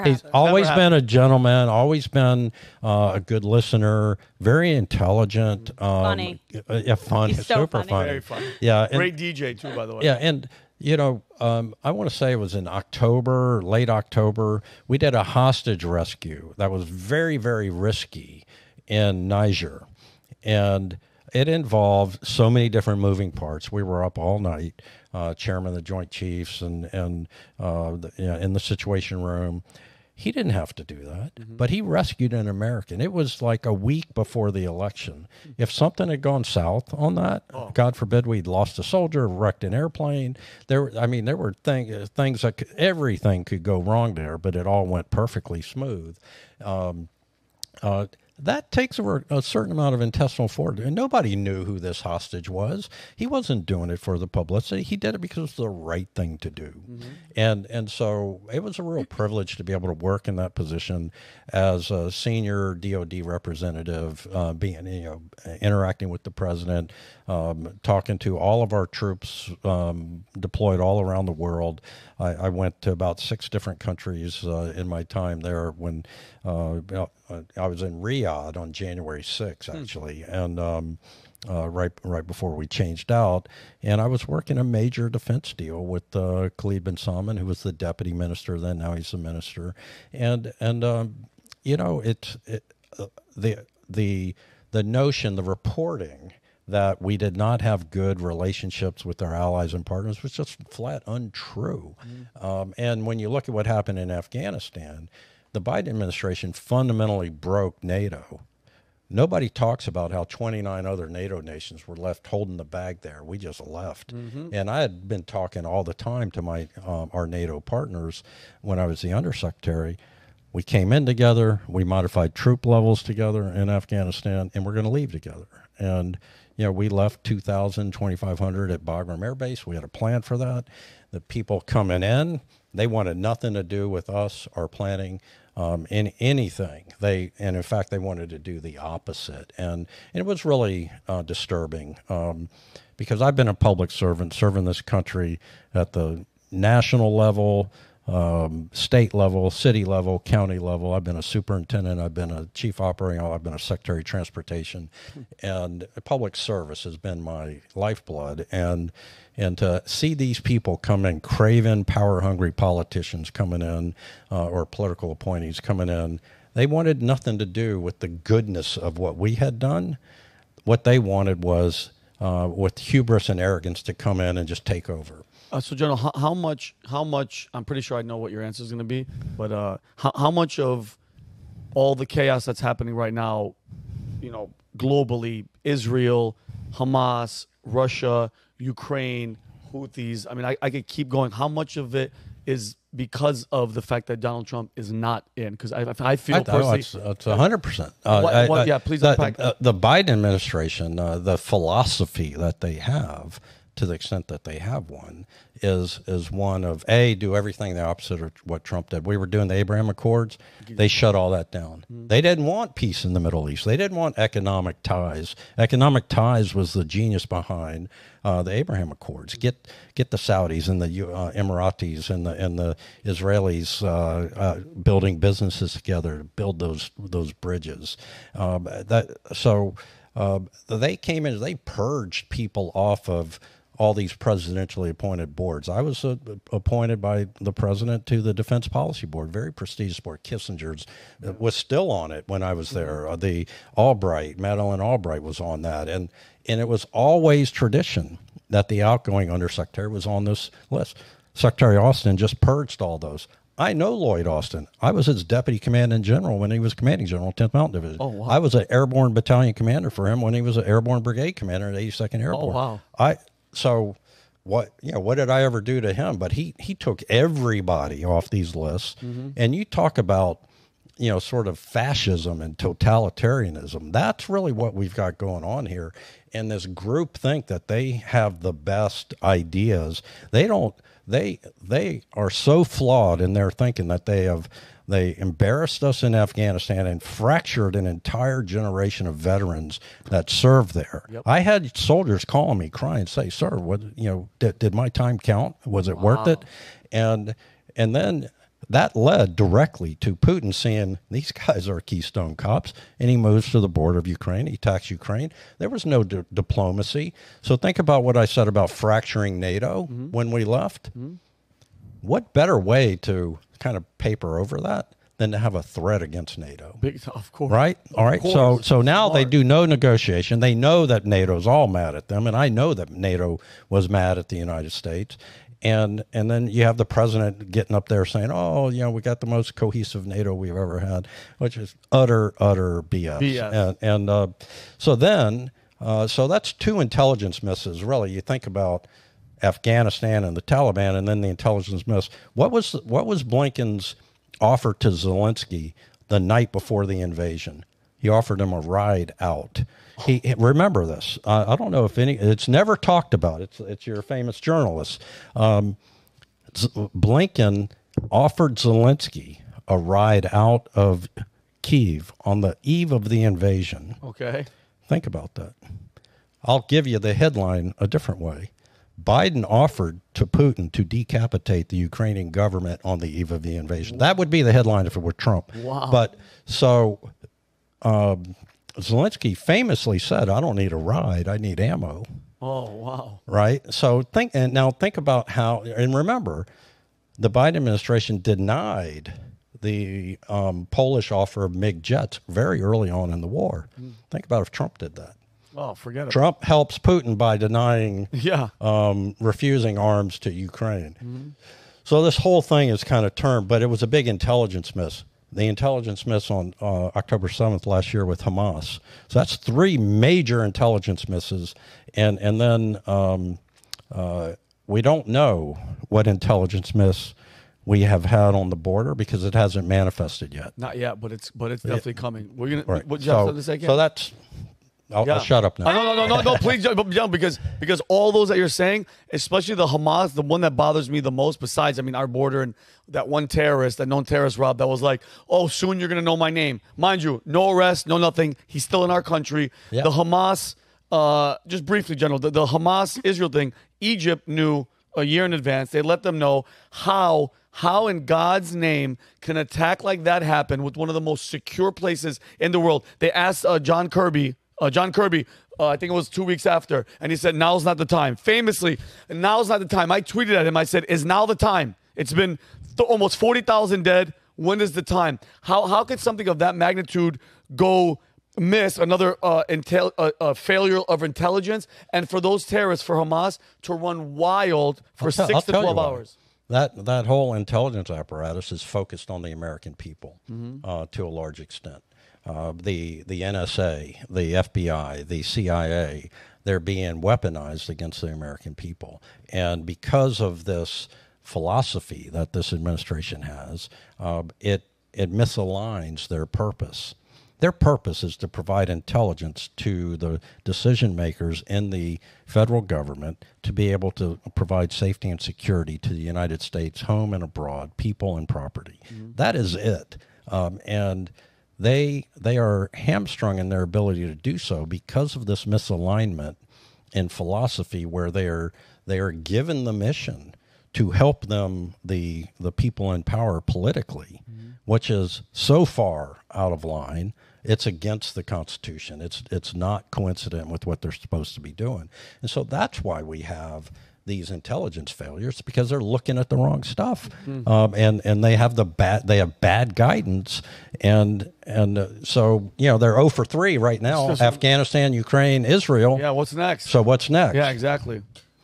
He's always been a gentleman, always been a good listener, very intelligent. Funny. Yeah, funny. He's so super funny. Very funny. Yeah. And, great DJ, too, by the way. Yeah, and, you know, I want to say it was in October, late October, we did a hostage rescue that was very, very risky in Niger. And it involved so many different moving parts. We were up all night, chairman of the Joint Chiefs, and in the Situation Room. He didn't have to do that, but he rescued an American. It was like a week before the election. If something had gone south on that, God forbid, we'd lost a soldier, wrecked an airplane. I mean, there were things that everything could go wrong there, but it all went perfectly smooth. That takes a certain amount of intestinal fortitude. And nobody knew who this hostage was. He wasn't doing it for the publicity. He did it because it was the right thing to do. And so it was a real privilege to be able to work in that position as a senior DOD representative, being, you know, interacting with the president, talking to all of our troops deployed all around the world. I went to about 6 different countries in my time there when I was in Riyadh on January 6th, actually, and right before we changed out. And I was working a major defense deal with Khalid bin Salman, who was the deputy minister then. Now he's the minister. And you know, the notion, the reporting that we did not have good relationships with our allies and partners was just flat untrue. And when you look at what happened in Afghanistan, the Biden administration fundamentally broke NATO. Nobody talks about how 29 other NATO nations were left holding the bag there. We just left. And I had been talking all the time to my our NATO partners when I was the undersecretary. We came in together, we modified troop levels together in Afghanistan, and we're going to leave together. And, you know, we left 2,000, 2,500 at Bagram Air Base. We had a plan for that. The people coming in, they wanted nothing to do with us or planning in anything. And in fact, they wanted to do the opposite. And it was really disturbing because I've been a public servant, serving this country at the national level, state level, city level, county level. I've been a superintendent. I've been a chief operating officer. I've been a secretary of transportation, and public service has been my lifeblood. And to see these people come in, craven, power-hungry politicians coming in, or political appointees coming in, they wanted nothing to do with the goodness of what we had done. What they wanted was with hubris and arrogance to come in and just take over. So, General, how much? I'm pretty sure I know what your answer is going to be, but how much of all the chaos that's happening right now, you know, globally, Israel, Hamas, Russia, Ukraine, Houthis. I mean, I could keep going. How much of it is because of the fact that Donald Trump is not in? Because I feel personally, it's 100%. Yeah, please unpack. The Biden administration, the philosophy that they have to the extent that they have one, is one of, A, do everything the opposite of what Trump did. We were doing the Abraham Accords. They shut all that down. Mm-hmm. They didn't want peace in the Middle East. They didn't want economic ties. Economic ties was the genius behind the Abraham Accords. Get the Saudis and the Emiratis and the Israelis building businesses together to build those bridges. They came in, they purged people off of all these presidentially appointed boards. I was appointed by the president to the Defense Policy Board, very prestigious board. Kissinger's was still on it when I was there. The Madeleine Albright was on that. And it was always tradition that the outgoing undersecretary was on this list. Secretary Austin just purged all those. I know Lloyd Austin. I was his deputy commanding general when he was commanding general, 10th Mountain Division. Oh, wow. I was an airborne battalion commander for him when he was an airborne brigade commander at 82nd Airborne. Oh, wow. So what did I ever do to him? But he took everybody off these lists. Mm-hmm. And you talk about, sort of fascism and totalitarianism. That's really what we've got going on here. And this group think that they have the best ideas. They don't. They are so flawed in their thinking that they embarrassed us in Afghanistan and fractured an entire generation of veterans that served there. Yep. I had soldiers calling me crying and say, "Sir, what did my time count? Was it worth it?" And then that led directly to Putin saying, these guys are Keystone cops, and he moves to the border of Ukraine. He attacks Ukraine. There was no diplomacy. So think about what I said about fracturing NATO when we left. Mm-hmm. What better way to kind of paper over that than to have a threat against NATO? Of course. Right? All right. So now They do no negotiation. They know that NATO's all mad at them, and I know that NATO was mad at the United States. And then you have the president getting up there saying, we got the most cohesive NATO we've ever had, which is utter BS. So that's two intelligence misses, really. You think about Afghanistan and the Taliban, and then the intelligence miss. What was Blinken's offer to Zelensky the night before the invasion? He offered him a ride out. He remember this. I don't know if it's never talked about. It's your famous journalist. Blinken offered Zelensky a ride out of Kyiv on the eve of the invasion. Okay. Think about that. I'll give you the headline a different way. Biden offered to Putin to decapitate the Ukrainian government on the eve of the invasion. That would be the headline if it were Trump. Wow. But so... Zelensky famously said, "I don't need a ride, I need ammo." Oh, wow. Right? So think about how, and remember, the Biden administration denied the Polish offer of MiG jets very early on in the war. Mm. Think about if Trump did that. Oh, forget it. Trump helps Putin by refusing arms to Ukraine. Mm-hmm. So this whole thing is kind of turned, but it was a big intelligence miss. The intelligence miss on October 7th last year with Hamas. So that's three major intelligence misses. And then we don't know what intelligence miss we have had on the border because it hasn't manifested yet. Not yet, but it's definitely coming. We're gonna. Right. What, Jeff, so that's. I'll shut up now. No, please jump because all those that you're saying, especially the Hamas, the one that bothers me the most, besides, our border and that one terrorist, that known terrorist, Rob, that was like, soon you're going to know my name. Mind you, no arrest, no nothing. He's still in our country. Yep. The Hamas, just briefly, General, the Hamas-Israel thing, Egypt knew a year in advance. They let them know how in God's name can an attack like that happen with one of the most secure places in the world. They asked John Kirby, I think it was 2 weeks after, and he said, now's not the time. Famously, now's not the time. I tweeted at him. I said, is now the time? It's been almost 40,000 dead. When is the time? How could something of that magnitude go miss, another failure of intelligence, and for those terrorists, for Hamas, to run wild for 6 to 12 hours? That whole intelligence apparatus is focused on the American people to a large extent. The NSA, the FBI, the CIA, they're being weaponized against the American people. And because of this philosophy that this administration has, it misaligns their purpose. Their purpose is to provide intelligence to the decision makers in the federal government to be able to provide safety and security to the United States, home and abroad, people and property. Mm-hmm. That is it. And they are hamstrung in their ability to do so because of this misalignment in philosophy, where they are given the mission to help them, the people in power politically, mm-hmm. which is so far out of line. It's against the Constitution. It's not coincident with what they're supposed to be doing. And so that's why we have these intelligence failures, because they're looking at the wrong stuff. Mm-hmm. And they have bad guidance. So, you know, they're 0 for 3 right now. Afghanistan, Ukraine, Israel. Yeah. What's next? So what's next? Yeah, exactly.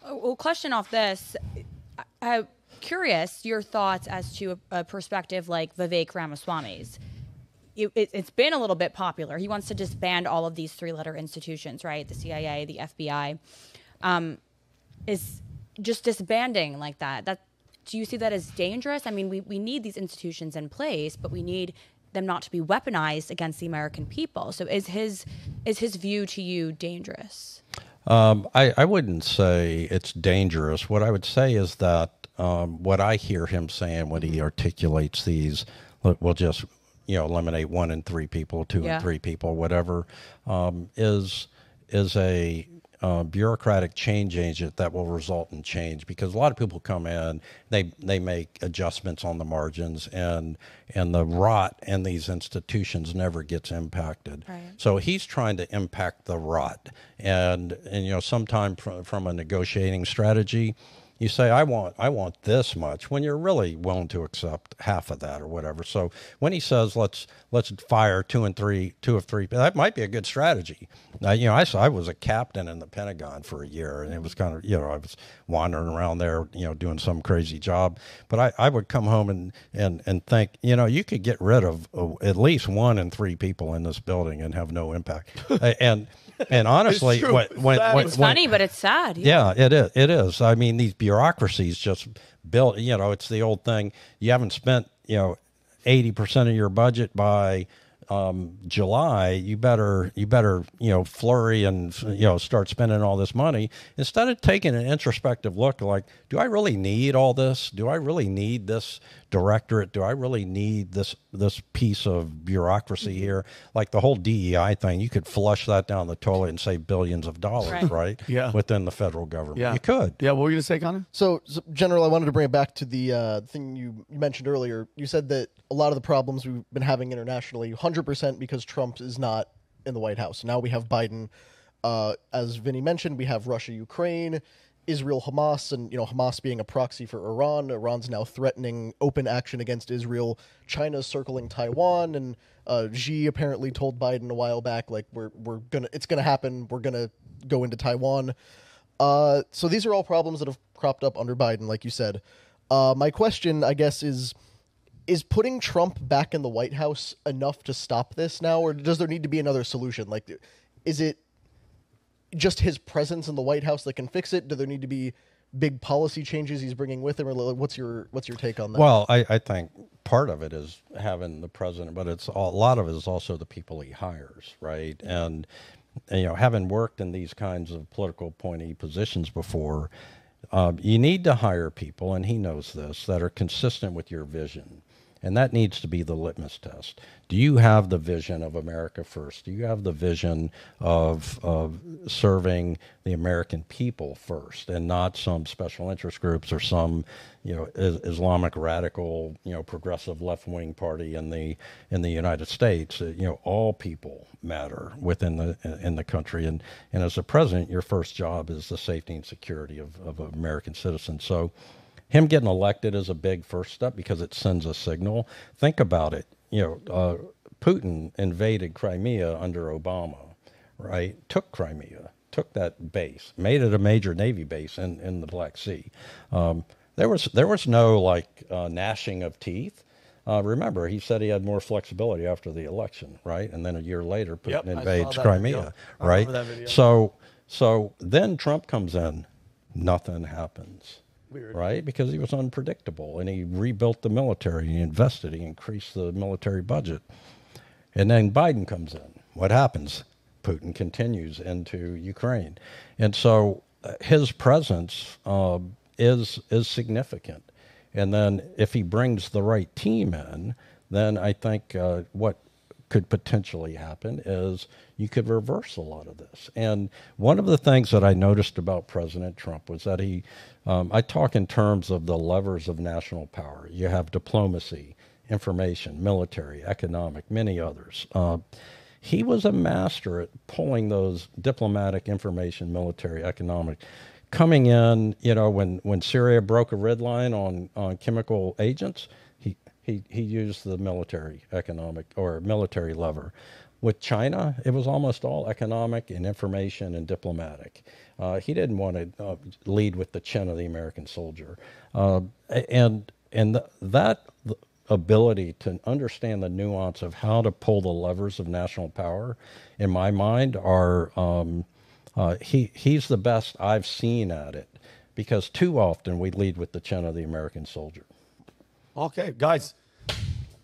Well, question off this. I'm curious your thoughts as to a perspective like Vivek Ramaswamy's. It's been a little bit popular. He wants to disband all of these three-letter institutions, right? The CIA, the FBI. Is just disbanding like that. Do you see that as dangerous? I mean, we need these institutions in place, but we need them not to be weaponized against the American people. So is his view to you dangerous? I wouldn't say it's dangerous. What I would say is that what I hear him saying when he articulates these, look, we'll just, you know, eliminate 1 in 3 people, 2 and 3 people, whatever, is a bureaucratic change agent that will result in change, because a lot of people come in, they make adjustments on the margins, and the rot in these institutions never gets impacted. Right. So he's trying to impact the rot, and you know, sometime from a negotiating strategy, you say, I want this much, when you're really willing to accept half of that or whatever. So when he says, let's fire 2 of 3, that might be a good strategy. You know, I was a captain in the Pentagon for a year, and it was kind of, you know, I was wandering around there, you know, doing some crazy job. But I would come home and think, you know, you could get rid of at least 1 in 3 people in this building and have no impact. And honestly, it's funny, but it's sad. Yeah. It is. I mean, these bureaucracies just built, you know, it's the old thing. You haven't spent, you know, 80% of your budget by July. You better, you know, flurry and, you know, start spending all this money, instead of taking an introspective look like, do I really need all this? Do I really need this directorate? Do I really need this piece of bureaucracy here? Like the whole DEI thing, you could flush that down the toilet and save billions of dollars, right? Yeah. Within the federal government. Yeah. You could. Yeah, what were you going to say, Connor? So, General, I wanted to bring it back to the thing you mentioned earlier. You said that a lot of the problems we've been having internationally, 100% because Trump is not in the White House. Now we have Biden. As Vinny mentioned, we have Russia, Ukraine, Israel, Hamas, and, you know, Hamas being a proxy for Iran. Iran's now threatening open action against Israel. China's circling Taiwan, and Xi apparently told Biden a while back, like, it's gonna happen. We're gonna go into Taiwan. So these are all problems that have cropped up under Biden, like you said. My question, I guess, is putting Trump back in the White House enough to stop this now, or does there need to be another solution? Like, is it just his presence in the White House that can fix it? Do there need to be big policy changes he's bringing with him? Or what's your take on that? Well, I think part of it is having the president, but a lot of it is also the people he hires, right? And you know, having worked in these kinds of political pointy positions before, you need to hire people, and he knows this, that are consistent with your vision. And that needs to be the litmus test. Do you have the vision of America first? Do you have the vision of serving the American people first, and not some special interest groups or some, you know, Islamic radical, you know, progressive left-wing party in the United States? You know, all people matter within the country. And as a president, your first job is the safety and security of American citizens. So him getting elected is a big first step, because it sends a signal. Think about it. You know, Putin invaded Crimea under Obama, right? Took Crimea, took that base, made it a major Navy base in the Black Sea. There was no, like, gnashing of teeth. Remember, he said he had more flexibility after the election, right? And then a year later, Putin invades Crimea, right? So then Trump comes in, nothing happens. Weird. Right? Because he was unpredictable, and he rebuilt the military, he invested, he increased the military budget. And then Biden comes in. What happens? Putin continues into Ukraine. And so his presence is significant. And then if he brings the right team in, then I think what could potentially happen is you could reverse a lot of this. And one of the things that I noticed about President Trump was that he, I talk in terms of the levers of national power. You have diplomacy, information, military, economic, many others. He was a master at pulling those diplomatic, information, military, economic, coming in, you know, when Syria broke a red line on chemical agents, he used the military, economic, or military lever. With China, it was almost all economic and information and diplomatic. He didn't want to lead with the chin of the American soldier. That ability to understand the nuance of how to pull the levers of national power, in my mind, are he's the best I've seen at it, because too often we lead with the chin of the American soldier. Okay, guys,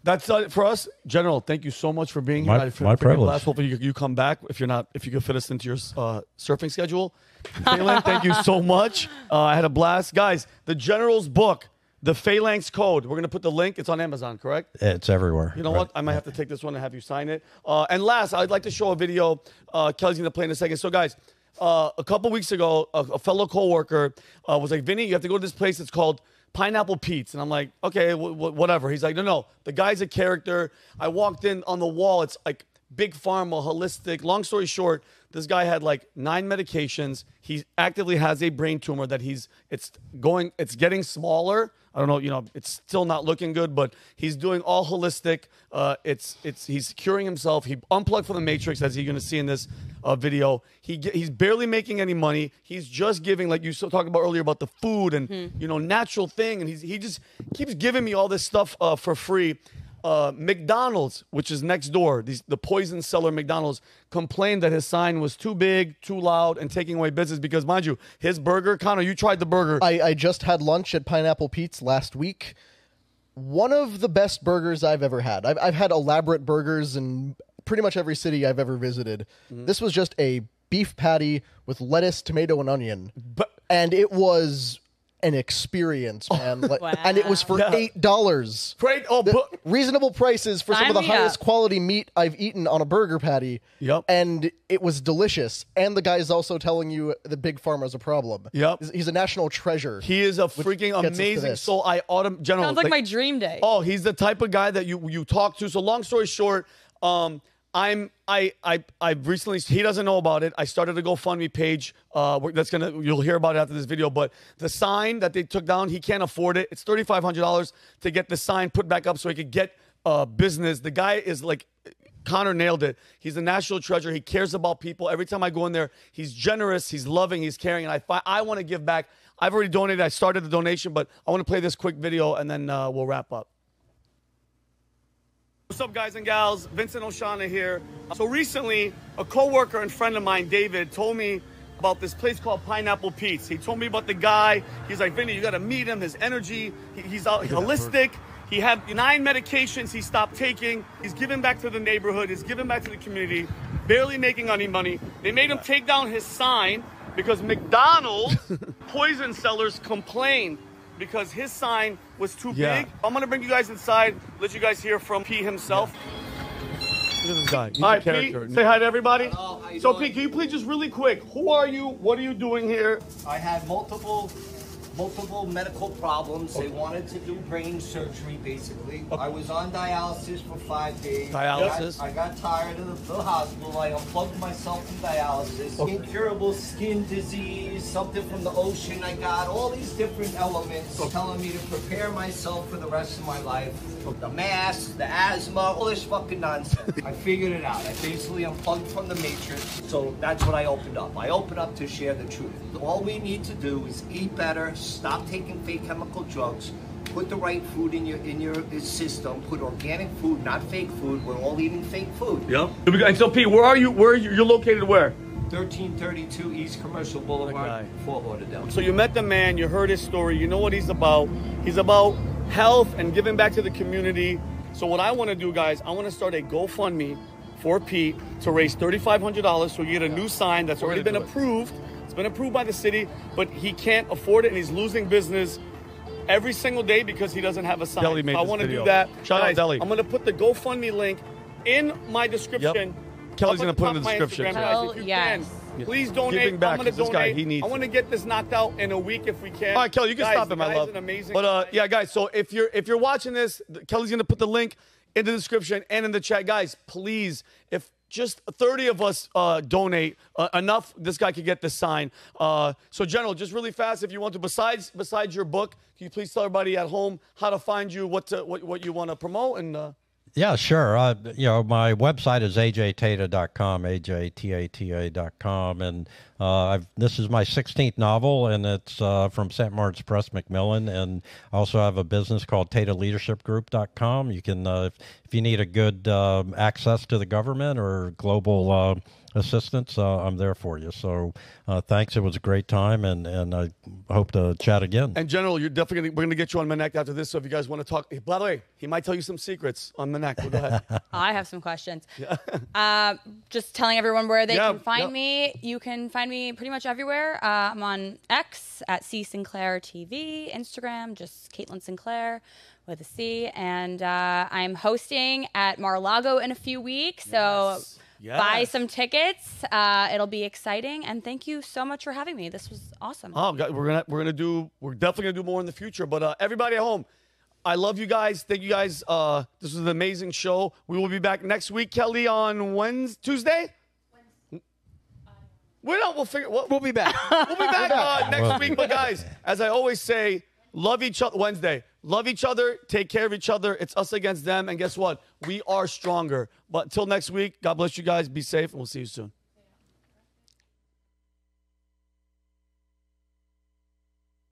that's it for us. General, thank you so much for being here. My privilege. Hopefully you come back if you can fit us into your surfing schedule. Phelan, thank you so much. I had a blast. Guys, the General's book, The Phalanx Code. We're going to put the link. It's on Amazon, correct? It's everywhere. You know what? I might have to take this one and have you sign it. And last, I'd like to show a video. Kelly's going to play in a second. So, guys, a couple weeks ago, a fellow coworker was like, Vinny, you have to go to this place. It's called Pineapple Pete's. And I'm like, okay, whatever. He's like, no, the guy's a character. I walked in on the wall. It's like big pharma, holistic. Long story short, this guy had like 9 medications. He actively has a brain tumor that it's getting smaller. I don't know, it's still not looking good, but he's doing all holistic. He's curing himself. He unplugged from the matrix, as you're going to see in this video. He's barely making any money. He's just giving, like you talked about earlier, about the food and, natural thing. And he just keeps giving me all this stuff for free. McDonald's, which is next door, the poison seller McDonald's, complained that his sign was too big, too loud, and taking away business because, mind you, his burger, Connor, you tried the burger. I just had lunch at Pineapple Pete's last week. One of the best burgers I've ever had. I've had elaborate burgers in pretty much every city I've ever visited. Mm-hmm. This was just a beef patty with lettuce, tomato, and onion. And it was an experience, man. Wow. And it was for $8. Great. Reasonable prices for some of the highest quality meat I've eaten on a burger patty. Yep. And it was delicious. And the guy's also telling you the big pharma's a problem. Yep. He's a national treasure. He is a freaking amazing soul. General, sounds like my dream day. Oh, he's the type of guy that you talk to. So long story short, I've recently, he doesn't know about it. I started a GoFundMe page. You'll hear about it after this video, but the sign that they took down, he can't afford it. It's $3,500 to get the sign put back up so he could get business. The guy is like, Connor nailed it. He's a national treasure. He cares about people. Every time I go in there, he's generous, he's loving, he's caring. And I want to give back. I've already donated. I started the donation, but I want to play this quick video and then we'll wrap up. What's up, guys and gals? Vincent Oshana here. So recently, a coworker and friend of mine, David, told me about this place called Pineapple Pete's. He told me about the guy. He's like, Vinny, you got to meet him. His energy. He's holistic. He had 9 medications he stopped taking. He's giving back to the neighborhood. He's giving back to the community. Barely making any money. They made him take down his sign because McDonald's poison sellers complained because his sign was too big. I'm gonna bring you guys inside, let you guys hear from Pete himself. Look at this guy. He's a character. Pete, say hi to everybody. Hello, so Pete, can you please just really quick, who are you, what are you doing here? I had multiple medical problems. Okay. They wanted to do brain surgery, basically. Okay. I was on dialysis for 5 days. Dialysis? I got tired of the hospital. I unplugged myself from dialysis. Okay. Incurable skin disease, something from the ocean I got, all these different elements telling me to prepare myself for the rest of my life. The mask, the asthma, all this fucking nonsense. I figured it out. I basically unplugged from the matrix. So that's what I opened up. I opened up to share the truth. All we need to do is eat better, stop taking fake chemical drugs, put the right food in your system, put organic food, not fake food. We're all eating fake food. Yep. And so Pete, where are you? You're located where? 1332 East Commercial Boulevard, Fort Lauderdale. So you met the man, you heard his story, you know what he's about. He's about health and giving back to the community. So what I want to do, guys, I want to start a GoFundMe for Pete to raise $3,500 so you get a new sign that's already been approved. It's been approved by the city, but he can't afford it, and he's losing business every single day because he doesn't have a sign. So I want to do that. Shout out, Deli. I'm going to put the GoFundMe link in my description. Yep. Kelly's going to put it in the description. Guys, if you can, please donate. Giving back, I'm going to donate. Guy, he needs I want to get this knocked out in a week if we can. All right, Kelly, you can stop him. I love. But yeah, guys. So if you're watching this, Kelly's going to put the link in the description and in the chat, guys. Please, if just 30 of us donate enough, this guy could get this sign. So, General, just really fast, if you want to, besides your book, can you please tell everybody at home how to find you, what you want to promote? And yeah, sure. You know, my website is ajtata.com, ajtata.com, and this is my 16th novel, and it's from St. Martin's Press, Macmillan, and I also have a business called TataLeadershipGroup.com. You can, if you need a good access to the government or global assistance, I'm there for you. So thanks. It was a great time, and I hope to chat again. And General, you're definitely we're gonna get you on Manak after this. So if you guys want to talk, by the way, he might tell you some secrets on Manak. Go ahead. I have some questions. Yeah. Just telling everyone where they can find me. You can find me pretty much everywhere. I'm on X at C Sinclair TV, Instagram, just Caitlin Sinclair with a C, and I'm hosting at Mar-a-Lago in a few weeks. So. Yes. Buy some tickets. It'll be exciting. And thank you so much for having me. This was awesome. Oh, we're definitely gonna do more in the future. But everybody at home, I love you guys. Thank you guys. This was an amazing show. We will be back next week, Kelly, on Tuesday. We'll be back. We'll be back next week. But guys, as I always say, love each other. Wednesday. Love each other. Take care of each other. It's us against them. And guess what? We are stronger. But until next week, God bless you guys. Be safe, and we'll see you soon.